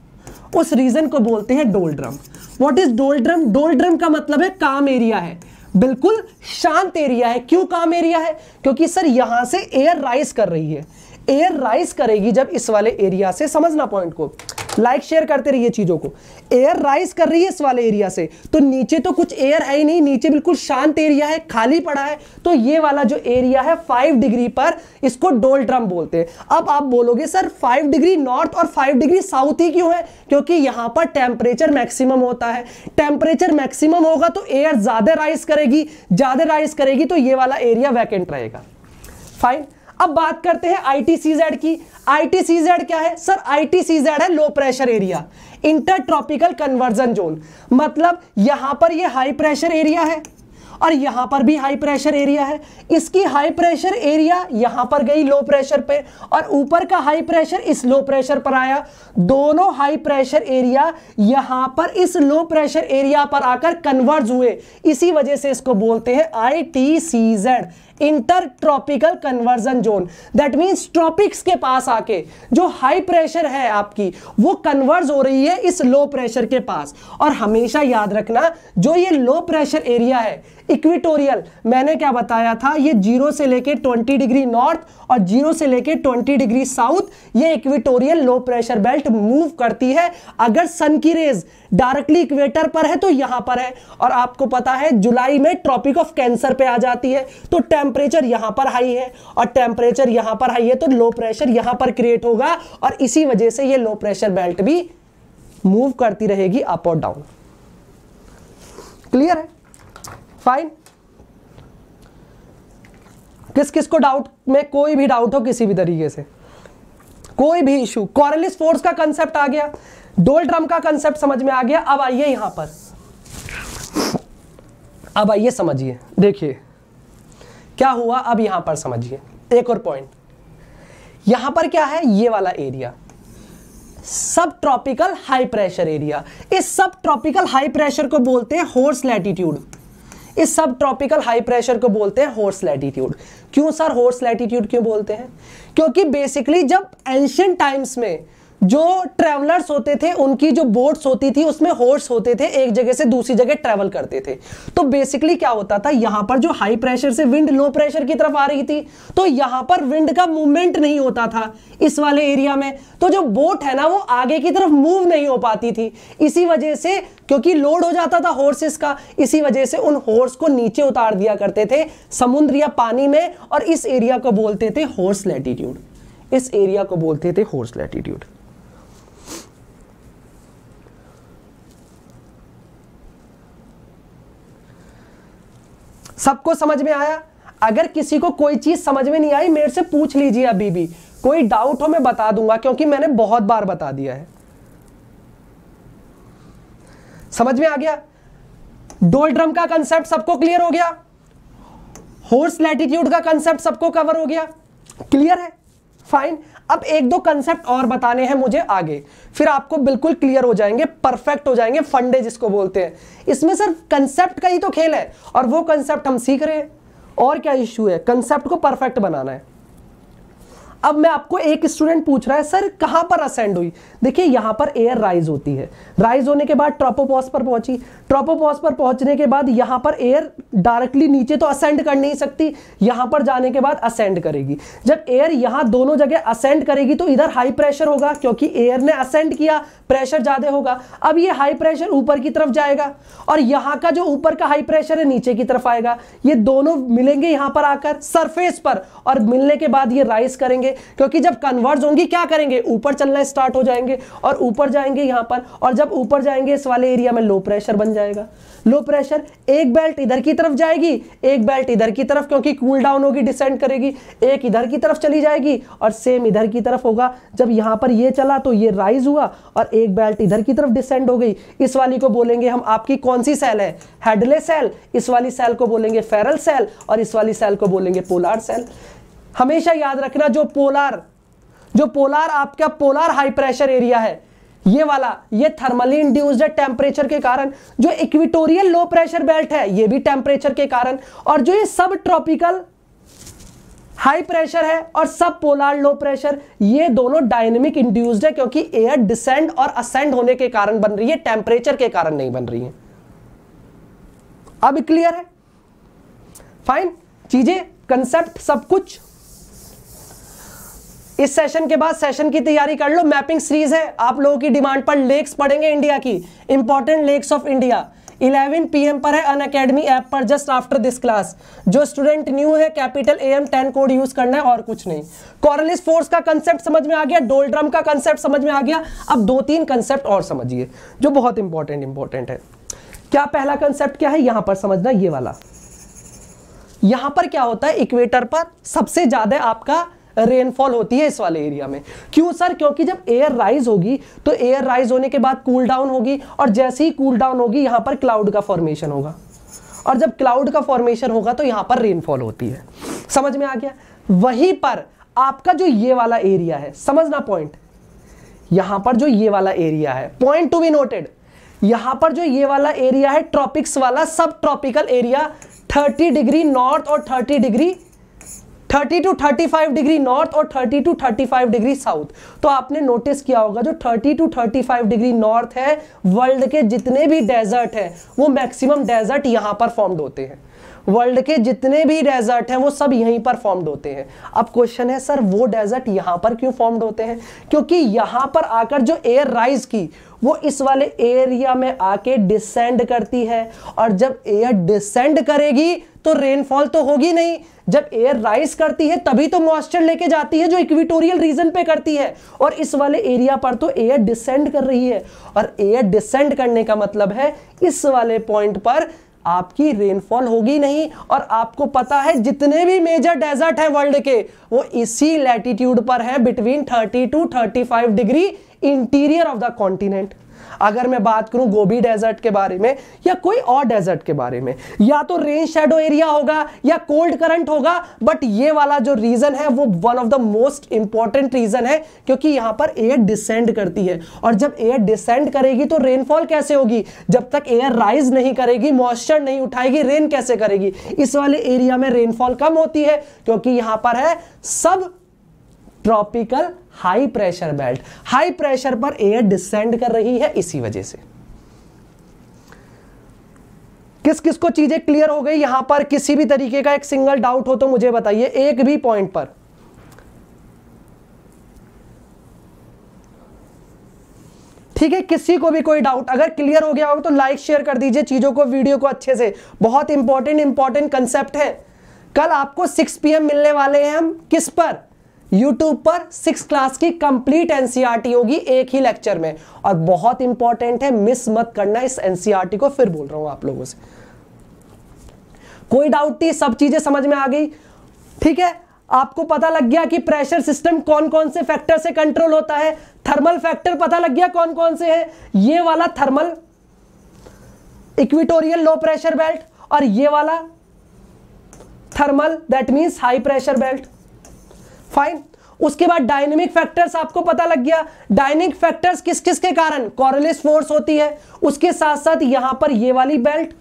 उस रीजन को बोलते हैं doldrum. What is doldrum? Doldrum का मतलब है काम एरिया है, बिल्कुल शांत एरिया है। क्यों काम एरिया है? क्योंकि सर यहां से एयर राइज कर रही है, एयर राइज करेगी जब इस वाले एरिया से, समझना पॉइंट को, लाइक शेयर करते रहिए चीजों को। एयर राइज कर रही है इस वाले एरिया से, तो नीचे तो कुछ एयर है ही नहीं, नीचे बिल्कुल शांत एरिया है, खाली पड़ा है। तो ये वाला जो एरिया है 5 डिग्री पर, इसको डोल्ड्रम बोलते हैं। अब आप बोलोगे सर 5 डिग्री नॉर्थ और 5 डिग्री साउथ ही क्यों है? क्योंकि यहाँ पर टेम्परेचर मैक्सिमम होता है, टेम्परेचर मैक्सिमम होगा तो एयर ज्यादा राइज करेगी, ज्यादा राइज करेगी तो ये वाला एरिया वैकेंट रहेगा। फाइन। अब बात करते हैं ITCZ की। ITCZ क्या है? सर ITCZ है low pressure area, inter tropical convergence zone. मतलब यहां पर ये हाई प्रेशर एरिया है और यहां पर भी हाई प्रेशर एरिया है। इसकी हाई प्रेशर एरिया यहां पर गई लो प्रेशर पे, और ऊपर का हाई प्रेशर इस लो प्रेशर पर आया। दोनों हाई प्रेशर एरिया यहां पर इस लो प्रेशर एरिया पर आकर कन्वर्ज हुए, इसी वजह से इसको बोलते हैं ITCZ, inter tropical convergence zone. That means tropics के पास आके जो हाई प्रेशर है आपकी वो कन्वर्ज हो रही है इस लो प्रेशर के पास। और हमेशा याद रखना जो ये लो प्रेशर एरिया है इक्वेटोरियल, मैंने क्या बताया था, ये 0 से लेके 20 डिग्री नॉर्थ और 0 से लेके 20 डिग्री साउथ, ये equatorial low pressure belt move करती है। अगर सन की रेज डायरेक्टली इक्वेटर पर है तो यहां पर है, और आपको पता है जुलाई में ट्रॉपिक ऑफ कैंसर पे आ जाती है, तो टेम्परेचर यहां पर हाई है और टेम्परेचर यहां पर हाई है तो लो प्रेशर यहां पर क्रिएट होगा, और इसी वजह से ये लो प्रेशर बेल्ट भी मूव करती रहेगी अप और डाउन। क्लियर है? फाइन। किस किस को डाउट में कोई भी डाउट हो, किसी भी तरीके से कोई भी इशू? कोरियोलिस फोर्स का कंसेप्ट आ गया, डोल ड्रम का कंसेप्ट समझ में आ गया। अब आइए यहां पर, अब आइए समझिए, देखिए क्या हुआ। अब यहां पर समझिए एक और पॉइंट, यहां पर क्या है, ये वाला area sub tropical high pressure area. इस सब ट्रॉपिकल हाई प्रेशर को बोलते हैं होर्स लैटिट्यूड। इस सब ट्रॉपिकल हाई प्रेशर को बोलते हैं होर्स लैटिट्यूड। क्यों सर होर्स लैटिट्यूड क्यों बोलते हैं? क्योंकि बेसिकली जब एंशिएंट टाइम्स में जो ट्रैवलर्स होते थे, उनकी जो बोट्स होती थी, उसमें हॉर्स होते थे, एक जगह से दूसरी जगह ट्रैवल करते थे। तो बेसिकली क्या होता था, यहाँ पर जो हाई प्रेशर से विंड लो प्रेशर की तरफ आ रही थी, तो यहाँ पर विंड का मूवमेंट नहीं होता था इस वाले एरिया में। तो जो बोट है ना, वो आगे की तरफ मूव नहीं हो पाती थी। इसी वजह से, क्योंकि लोड हो जाता था हॉर्सेस का, इसी वजह से उन हॉर्स को नीचे उतार दिया करते थे समुद्र या पानी में, और इस एरिया को बोलते थे हॉर्स लैटिट्यूड। इस एरिया को बोलते थे हॉर्स लैटिट्यूड। सबको समझ में आया? अगर किसी को कोई चीज समझ में नहीं आई, मेरे से पूछ लीजिए अभी भी, कोई डाउट हो मैं बता दूंगा, क्योंकि मैंने बहुत बार बता दिया है। समझ में आ गया? डोल ड्रम का कंसेप्ट सबको क्लियर हो गया, हॉर्स लैटिट्यूड का कंसेप्ट सबको कवर हो गया, क्लियर है? फाइन। अब एक दो कंसेप्ट और बताने हैं मुझे आगे, फिर आपको बिल्कुल क्लियर हो जाएंगे, परफेक्ट हो जाएंगे, फंडे जिसको बोलते हैं। इसमें सिर्फ कंसेप्ट का ही तो खेल है, और वो कंसेप्ट हम सीख रहे हैं। और क्या इश्यू है, कंसेप्ट को परफेक्ट बनाना है। अब मैं आपको, एक स्टूडेंट पूछ रहा है सर कहाँ पर असेंड हुई? देखिए यहाँ पर एयर राइज होती है, राइज होने के बाद ट्रोपोपॉज पर पहुंची, ट्रोपोपॉज पर पहुंचने के बाद यहाँ पर एयर डायरेक्टली नीचे तो असेंड कर नहीं सकती, यहाँ पर जाने के बाद असेंड करेगी। जब एयर यहाँ दोनों जगह असेंड करेगी तो इधर हाई प्रेशर होगा, क्योंकि एयर ने असेंड किया, प्रेशर ज़्यादा होगा। अब ये हाई प्रेशर ऊपर की तरफ जाएगा, और यहाँ का जो ऊपर का हाई प्रेशर है नीचे की तरफ आएगा। ये दोनों मिलेंगे यहाँ पर आकर सरफेस पर, और मिलने के बाद ये राइज करेंगे, क्योंकि जब कन्वर्ज होंगी क्या करेंगे, ऊपर चलना स्टार्ट हो जाएंगे, और ऊपर जाएंगे यहां पर। और जब ऊपर जाएंगे इस वाले एरिया में लो प्रेशर बन जाएगा, लो प्रेशर, एक बेल्ट इधर की तरफ जाएगी, एक बेल्ट इधर की तरफ, क्योंकि कूल डाउन होगी, डिसेंड करेगी, एक इधर की तरफ चली जाएगी, और सेम इधर की तरफ होगा। जब यहां पर ये चला तो ये राइज हुआ, और एक बेल्ट इधर की तरफ डिसेंड हो गई। इस वाली को बोलेंगे हम, आपकी कौन सी सेल है, हैडले सेल। इस वाली सेल को बोलेंगे फेरल सेल, और इस वाली सेल को बोलेंगे पोलार सेल। हमेशा याद रखना, जो पोलार आपका पोलार हाई प्रेशर एरिया है, ये वाला, ये थर्मली इंड्यूस्ड टेम्परेचर के कारण। जो इक्विटोरियल लो प्रेशर बेल्ट है, ये भी टेम्परेचर के कारण। और जो ये सब ट्रॉपिकल हाई प्रेशर है और सब पोलार लो प्रेशर, ये दोनों डायनेमिक इंड्यूस्ड है, क्योंकि एयर डिसेंड और असेंड होने के कारण बन रही है, टेम्परेचर के कारण नहीं बन रही है। अब क्लियर है? फाइन, चीजें, कंसेप्ट, सब कुछ। इस सेशन के बाद सेशन की तैयारी कर लो, मैपिंग सीरीज है, आप लोगों की डिमांड पर लेक्स पढ़ेंगे इंडिया की, important lakes of India. 11 PM पर है अनअकैडमी ऐप पर, जस्ट आफ्टर दिस क्लास। जो स्टूडेंट न्यू है, कैपिटल AM10 कोड यूज करना है और कुछ नहीं। कोरियोलिस फोर्स का कंसेप्ट समझ में आ गया, डोल ड्रम का कंसेप्ट समझ में आ गया। अब 2-3 कंसेप्ट और समझिए जो बहुत इंपॉर्टेंट है। क्या पहला कंसेप्ट क्या है, यहां पर समझना, ये वाला। यहां पर क्या होता है, इक्वेटर पर सबसे ज्यादा आपका रेनफॉल होती है इस वाले एरिया में। क्यों सर? क्योंकि जब एयर राइज होगी तो एयर राइज होने के बाद कूल डाउन होगी, और जैसे ही कूल डाउन होगी यहाँ पर क्लाउड का फॉर्मेशन होगा, और जब क्लाउड का फॉर्मेशन होगा तो यहाँ पर रेनफॉल होती है। समझ में आ गया? वहीं पर आपका जो ये वाला एरिया है, समझना पॉइंट, यहाँ पर जो ये वाला एरिया है, पॉइंट टू बी नोटेड, यहाँ पर जो ये वाला एरिया है ट्रॉपिक्स वाला sub tropical area, 30 degree north और 30 डिग्री 30 to 35 डिग्री नॉर्थ और 30 to 35 डिग्री साउथ। तो आपने नोटिस किया होगा जो 30 to 35 डिग्री नॉर्थ है, वर्ल्ड के जितने भी डेजर्ट हैं वो मैक्सिमम डेजर्ट यहाँ पर फॉर्म्ड होते हैं। वर्ल्ड के जितने भी डेजर्ट हैं वो सब यहीं पर फॉर्म्ड होते हैं। अब क्वेश्चन है सर वो डेजर्ट यहाँ पर क्यों फॉर्म्ड होते हैं? क्योंकि यहाँ पर आकर जो एयर राइज की, वो इस वाले एरिया में आके डिसेंड करती है, और जब एयर डिसेंड करेगी तो रेनफॉल तो होगी नहीं। जब एयर राइज करती है तभी तो मॉइस्चर लेके जाती है जो इक्वेटोरियल रीजन पे करती है, और इस वाले एरिया पर तो एयर डिसेंड कर रही है, और एयर डिसेंड करने का मतलब है इस वाले पॉइंट पर आपकी रेनफॉल होगी नहीं। और आपको पता है जितने भी मेजर डेजर्ट हैं वर्ल्ड के वो इसी लैटिट्यूड पर हैं, between 30 to 35 degree interior of the continent. अगर मैं बात करूं गोबी डेजर्ट के बारे में या कोई और डेजर्ट के बारे में, या तो रेन शेडो एरिया होगा या कोल्ड करंट होगा, बट ये वाला जो रीजन है वो one of the most important region है, क्योंकि यहां पर एयर डिसेंड करती है। और जब एयर डिसेंड करेगी तो रेनफॉल कैसे होगी? जब तक एयर राइज नहीं करेगी, मॉइस्चर नहीं उठाएगी, रेन कैसे करेगी? इस वाले एरिया में रेनफॉल कम होती है, क्योंकि यहां पर है sub tropical high pressure belt. High pressure पर एयर डिसेंड कर रही है, इसी वजह से। किस किस को चीजें क्लियर हो गई यहां पर? किसी भी तरीके का एक सिंगल डाउट हो तो मुझे बताइए, एक भी पॉइंट पर। ठीक है, किसी को भी कोई डाउट अगर क्लियर हो गया होगा तो लाइक शेयर कर दीजिए चीजों को, वीडियो को अच्छे से। बहुत इंपॉर्टेंट कंसेप्ट है। कल आपको 6 PM मिलने वाले हैं हम, किस पर? YouTube पर 6 क्लास की कंप्लीट एनसीईआरटी होगी एक ही लेक्चर में, और बहुत इंपॉर्टेंट है, मिस मत करना इस एनसीईआरटी को। फिर बोल रहा हूं आप लोगों से, कोई डाउट नहीं, सब चीजें समझ में आ गई? ठीक है, आपको पता लग गया कि प्रेशर सिस्टम कौन कौन से फैक्टर से कंट्रोल होता है, थर्मल फैक्टर पता लग गया कौन कौन से हैं, ये वाला thermal equatorial low pressure belt और ये वाला thermal that means high pressure belt. Fine, उसके बाद डायनेमिक फैक्टर्स आपको पता लग गया। डायनेमिक फैक्टर्स किस किस के कारण? कोरियोलिस फोर्स होती है, उसके साथ साथ यहां पर ये वाली बेल्ट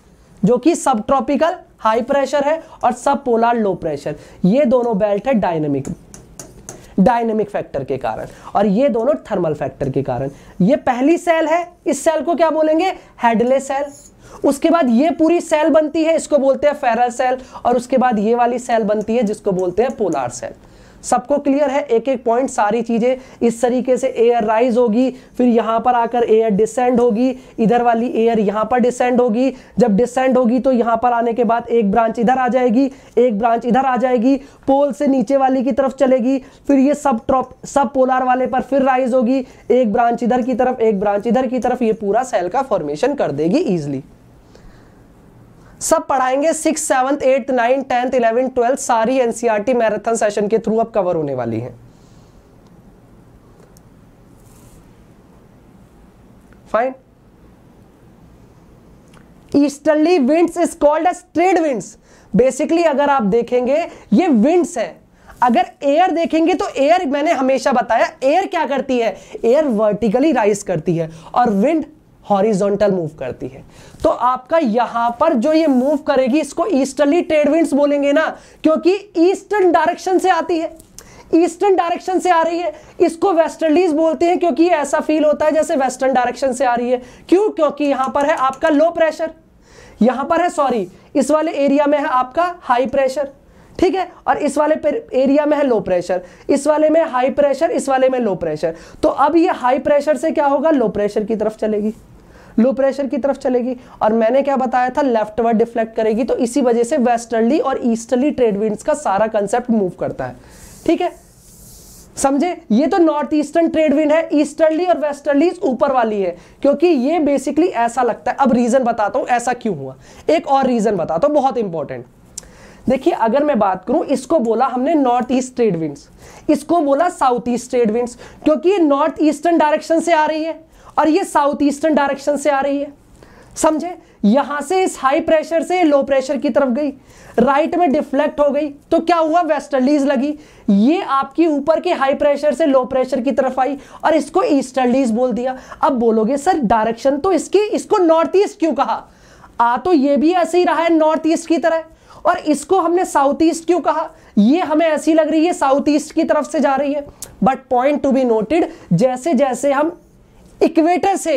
जो कि सब ट्रॉपिकल हाई प्रेशर है और सब पोलर लो प्रेशर, ये दोनों बेल्ट है डायनेमिक फैक्टर के कारण, और ये दोनों थर्मल फैक्टर के कारण। ये पहली सेल है, इस सेल को क्या बोलेंगे? Hadley cell. उसके बाद ये पूरी सेल बनती है, इसको बोलते हैं फेरल सेल, और उसके बाद ये वाली सेल बनती है जिसको बोलते हैं पोलर सेल। सबको क्लियर है एक एक पॉइंट, सारी चीजें? इस तरीके से एयर राइज होगी, फिर यहां पर आकर एयर डिसेंड होगी, इधर वाली एयर यहां पर डिसेंड होगी। जब डिसेंड होगी तो यहां पर आने के बाद एक ब्रांच इधर आ जाएगी, एक ब्रांच इधर आ जाएगी, पोल से नीचे वाली की तरफ चलेगी, फिर ये सब पोलर वाले पर फिर राइज होगी, एक ब्रांच इधर की तरफ, एक ब्रांच इधर की तरफ, ये पूरा सेल का फॉर्मेशन कर देगी ईजिली। सब पढ़ाएंगे 6, 7, 8, 9, 10, 11, 12, सारी एनसीईआरटी मैराथन सेशन के थ्रू अब कवर होने वाली है। Fine, easterly winds is called as trade winds. Basically अगर आप देखेंगे ये विंड्स है, अगर एयर देखेंगे तो एयर, मैंने हमेशा बताया एयर क्या करती है, एयर वर्टिकली राइज करती है और विंड हॉरिजॉन्टल मूव करती है। तो आपका यहां पर जो ये मूव करेगी इसको ईस्टर्नली ट्रेड विंड्स बोलेंगे ना, क्योंकि ईस्टर्न डायरेक्शन से आती है, ईस्टर्न डायरेक्शन से आ रही है। इसको वेस्टर्लीज बोलते हैं क्योंकि ऐसा फील होता है जैसे वेस्टर्न डायरेक्शन से आ रही है। क्यों? क्योंकि यहां पर है आपका लो प्रेशर, यहां पर है, सॉरी, इस वाले एरिया में है आपका हाई प्रेशर, ठीक है, और इस वाले एरिया में है लो प्रेशर, इस वाले में हाई प्रेशर, इस वाले में लो प्रेशर। तो अब ये हाई प्रेशर से क्या होगा? लो प्रेशर की तरफ चलेगी, लो प्रेशर की तरफ चलेगी, और मैंने क्या बताया था? लेफ्टवर्ड डिफ्लेक्ट करेगी। तो इसी वजह से वेस्टर्नली और ईस्टर्नली ट्रेड विंड्स का सारा कंसेप्ट मूव करता है। ठीक है, समझे? ये तो नॉर्थ ईस्टर्न ट्रेड विंड है, ईस्टर्नली और वेस्टर्नली ऊपर वाली है, क्योंकि ये बेसिकली ऐसा लगता है। अब रीजन बताता हूं ऐसा क्यों हुआ, एक और रीजन बताता हूं, बहुत इंपॉर्टेंट। देखिए, अगर मैं बात करूं, इसको बोला हमने नॉर्थ ईस्ट ट्रेड विंड्स, इसको बोला साउथ ईस्ट ट्रेड विंड्स, क्योंकि ये नॉर्थ ईस्टर्न डायरेक्शन से आ रही है और ये साउथ ईस्टर्न डायरेक्शन से आ रही है। समझे? यहां से इस हाई प्रेशर से लो प्रेशर की तरफ गई, राइट में डिफ्लेक्ट हो गई, तो क्या हुआ? वेस्टर्लीज लगी। ये आपकी ऊपर के हाई प्रेशर से लो प्रेशर की तरफ आई और इसको ईस्टर्लीज बोल दिया। अब बोलोगे सर डायरेक्शन तो इसकी, इसको नॉर्थ ईस्ट क्यों कहा? आ तो ये भी ऐसे ही रहा है नॉर्थ ईस्ट की तरह, और इसको हमने साउथ ईस्ट क्यों कहा? ये हमें ऐसी लग रही है साउथ ईस्ट की तरफ से जा रही है। But point to be noted, जैसे जैसे हम इक्वेटर से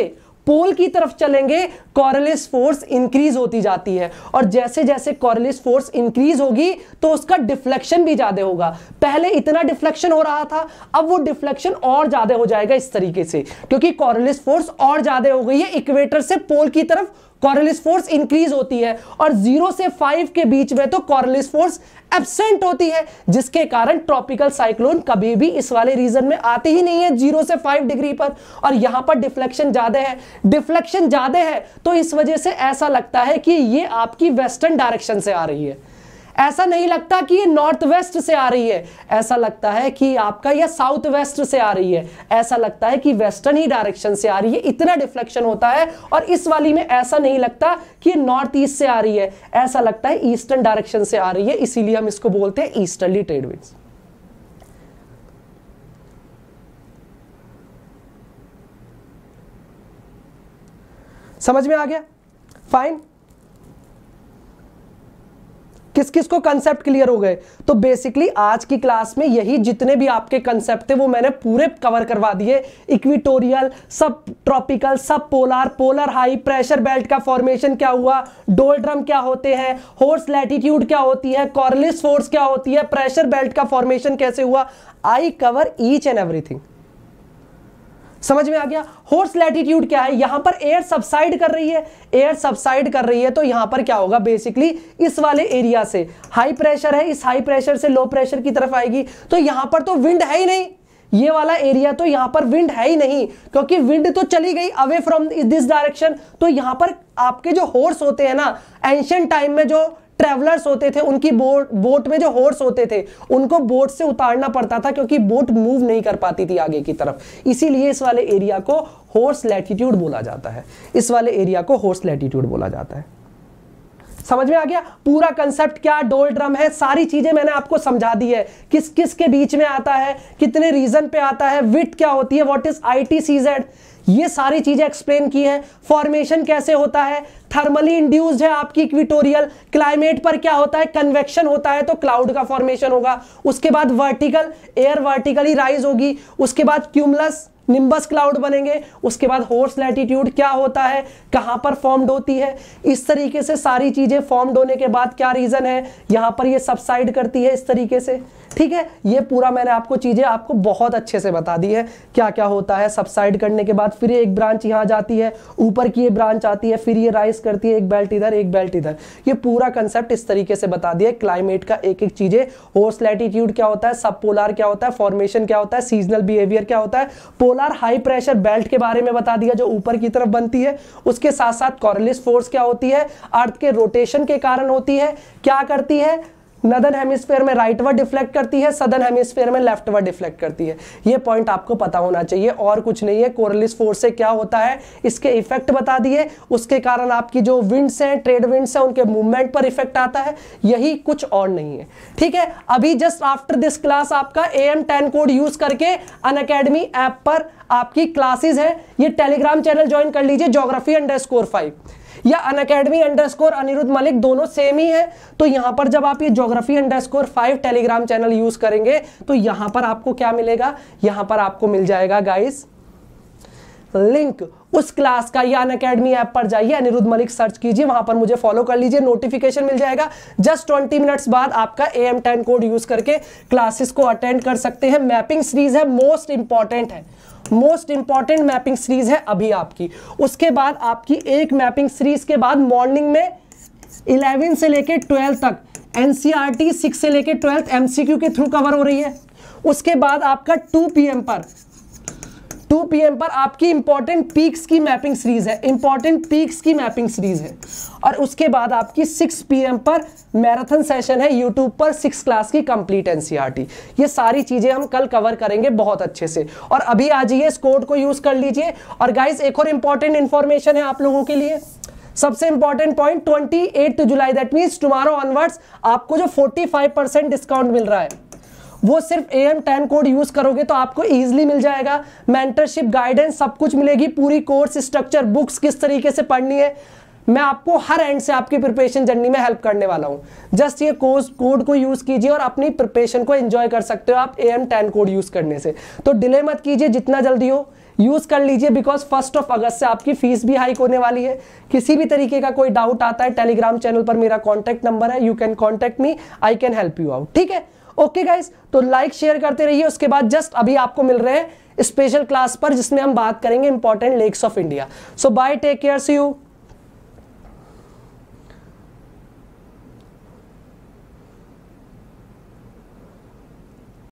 पोल की तरफ चलेंगे कोरियोलिस फोर्स इंक्रीज होती जाती है, और जैसे जैसे कोरियोलिस फोर्स इंक्रीज होगी तो उसका डिफ्लेक्शन भी ज्यादा होगा। पहले इतना डिफ्लेक्शन हो रहा था, अब वो डिफ्लेक्शन और ज्यादा हो जाएगा इस तरीके से, क्योंकि कोरियोलिस फोर्स और ज्यादा हो गई है इक्वेटर से पोल की तरफ कॉरियलिस फोर्स इंक्रीज होती है और 0 से 5 के बीच में तो कॉरियलिस फोर्स एब्सेंट होती है, जिसके कारण ट्रॉपिकल साइक्लोन कभी भी इस वाले रीजन में आते ही नहीं है 0 से 5 डिग्री पर। और यहां पर डिफ्लेक्शन ज्यादा है, तो इस वजह से ऐसा लगता है कि ये आपकी वेस्टर्न डायरेक्शन से आ रही है, ऐसा नहीं लगता कि ये नॉर्थ वेस्ट से आ रही है, ऐसा लगता है कि आपका यह साउथ वेस्ट से आ रही है, ऐसा लगता है कि वेस्टर्न ही डायरेक्शन से आ रही है, इतना डिफ्लेक्शन होता है। और इस वाली में ऐसा नहीं लगता कि ये नॉर्थ ईस्ट से आ रही है, ऐसा लगता है ईस्टर्न डायरेक्शन से आ रही है, इसीलिए हम इसको बोलते हैं ईस्टर्ली ट्रेड विंड्स। समझ में आ गया? फाइन, किस किस को कंसेप्ट क्लियर हो गए? तो बेसिकली आज की क्लास में यही जितने भी आपके कंसेप्ट थे वो मैंने पूरे कवर करवा दिए। Equatorial, sub tropical, sub polar, polar high pressure belt का फॉर्मेशन क्या हुआ, डोल्ड्रम क्या होते हैं, होर्स लैटीट्यूड क्या होती है, कॉरियलिस फोर्स क्या होती है, प्रेशर बेल्ट का फॉर्मेशन कैसे हुआ, I cover each and everything. समझ में आ गया? होर्स लैटीट्यूड क्या है, यहां पर एयर सबसाइड कर रही है, तो यहां पर क्या होगा, बेसिकली इस वाले एरिया से हाई प्रेशर है, इस हाई प्रेशर से लो प्रेशर की तरफ आएगी, तो यहां पर तो विंड है ही नहीं, ये वाला एरिया तो यहां पर विंड है ही नहीं, क्योंकि विंड तो चली गई अवे फ्रॉम दिस डायरेक्शन। तो यहां पर आपके जो हॉर्स होते हैं ना, एंशिएंट टाइम में जो ट्रैवलर्स होते थे उनकी बोट में जो हॉर्स होते थे उनको बोट से उतारना पड़ता था, क्योंकि बोट मूव नहीं कर पाती थी आगे की तरफ, इसीलिए इस वाले एरिया को हॉर्स लैटीट्यूड बोला जाता है, समझ में आ गया? पूरा कंसेप्ट क्या डोल्ड्रम है, सारी चीजें मैंने आपको समझा दी है, किस किस के बीच में आता है, कितने रीजन पे आता है, विड्थ क्या होती है, व्हाट इज ITCZ, ये सारी चीजें एक्सप्लेन की है। फॉर्मेशन कैसे होता है, थर्मली इंड्यूस्ड है आपकी इक्विटोरियल, क्लाइमेट पर क्या होता है, कन्वेक्शन होता है तो क्लाउड का फॉर्मेशन होगा, उसके बाद वर्टिकल, एयर वर्टिकली राइज होगी, उसके बाद क्यूमुलस निम्बस क्लाउड बनेंगे, उसके बाद हॉर्स लैटीट्यूड क्या होता है, कहां पर फॉर्म्ड होती है, इस तरीके से सारी चीजें फॉर्म्ड होने के बाद क्या रीजन है, यहां पर ये सबसाइड करती है इस तरीके से, ठीक है। ये पूरा मैंने आपको चीजें बहुत अच्छे से बता दी है, क्या क्या होता है सबसाइड करने के बाद, फिर एक ब्रांच यहाँ जाती है, ऊपर की ये ब्रांच आती है, फिर ये राइज करती है, एक बेल्ट इधर, एक बेल्ट इधर, ये पूरा कंसेप्ट इस तरीके से बता दिया। क्लाइमेट का एक एक चीजें, हॉर्स लैटीट्यूड क्या होता है, सब पोलर क्या होता है, फॉर्मेशन क्या होता है, सीजनल बिहेवियर क्या होता है, पोलर हाई प्रेशर बेल्ट के बारे में बता दिया जो ऊपर की तरफ बनती है, उसके साथ साथ कॉरियलिस फोर्स क्या होती है, अर्थ के रोटेशन के कारण होती है, क्या करती है, नॉर्दर्न हेमिस्फीयर में राइटवर्ड डिफ्लेक्ट करती है, सदर्न हेमिस्फीयर में लेफ्टवर्ड डिफ्लेक्ट करती है। ये पॉइंट आपको पता होना चाहिए और कुछ नहीं है। कॉरियलिस फोर्स से क्या होता है, इसके इफेक्ट बता दिए, उसके कारण आपकी जो विंड्स हैं, ट्रेड विंड्स हैं, उनके मूवमेंट पर इफेक्ट आता है, यही कुछ और नहीं है, ठीक है। अभी जस्ट आफ्टर दिस क्लास आपका AM10 कोड यूज करके अनअकैडमी ऐप पर आपकी क्लासेज है। ये टेलीग्राम चैनल ज्वाइन कर लीजिए, geography_5 या unacademy_anirudh malik, दोनों सेम ही है। तो यहां पर जब आप ये geography_5 टेलीग्राम चैनल यूज करेंगे तो यहां पर आपको क्या मिलेगा, यहां पर आपको मिल जाएगा गाइस लिंक उस क्लास का। या अनअकैडमी ऐप पर जाइए, अनिरुद्ध मलिक सर्च कीजिए, वहां पर मुझे फॉलो कर लीजिए, नोटिफिकेशन मिल जाएगा। जस्ट 20 मिनट्स बाद आपका AM10 कोड यूज करके क्लासेस को अटेंड कर सकते हैं। मैपिंग सीरीज है, मोस्ट इंपॉर्टेंट है, मैपिंग सीरीज है अभी आपकी। उसके बाद आपकी एक मैपिंग सीरीज के बाद मॉर्निंग में 11 से लेकर 12 तक NCERT 6 से लेकर 12 MCQ के थ्रू कवर हो रही है। उसके बाद आपका 2 PM पर आपकी इंपॉर्टेंट पीक्स की मैपिंग सीरीज है, और उसके बाद आपकी 6 PM पर मैराथन सेशन है यूट्यूब पर, 6 क्लास की कंप्लीट NCERT। ये सारी चीजें हम कल कवर करेंगे बहुत अच्छे से। और अभी आ जाइए, इस कोड को यूज कर लीजिए। और गाइस एक और इंपॉर्टेंट इंफॉर्मेशन है आप लोगों के लिए, सबसे इंपॉर्टेंट पॉइंट, 28 जुलाई, दैट मीन्स टुमारो ऑनवर्ड्स आपको जो 45% डिस्काउंट मिल रहा है वो सिर्फ AM10 कोड यूज करोगे तो आपको इजीली मिल जाएगा। मेंटरशिप, गाइडेंस, सब कुछ मिलेगी, पूरी कोर्स स्ट्रक्चर, बुक्स किस तरीके से पढ़नी है, मैं आपको हर एंड से आपकी प्रिपरेशन जर्नी में हेल्प करने वाला हूं। जस्ट ये कोड को यूज कीजिए और अपनी प्रिपरेशन को एंजॉय कर सकते हो आप AM10 कोड यूज करने से। तो डिले मत कीजिए, जितना जल्दी हो यूज कर लीजिए, बिकॉज 1 अगस्त से आपकी फीस भी हाइक होने वाली है। किसी भी तरीके का कोई डाउट आता है, टेलीग्राम चैनल पर मेरा कॉन्टैक्ट नंबर है, you can contact me, I can help you out, ठीक है। ओके गाइस, तो लाइक शेयर करते रहिए। उसके बाद जस्ट अभी आपको मिल रहे हैं स्पेशल क्लास पर, जिसमें हम बात करेंगे important lakes of India. So bye, take care, see you.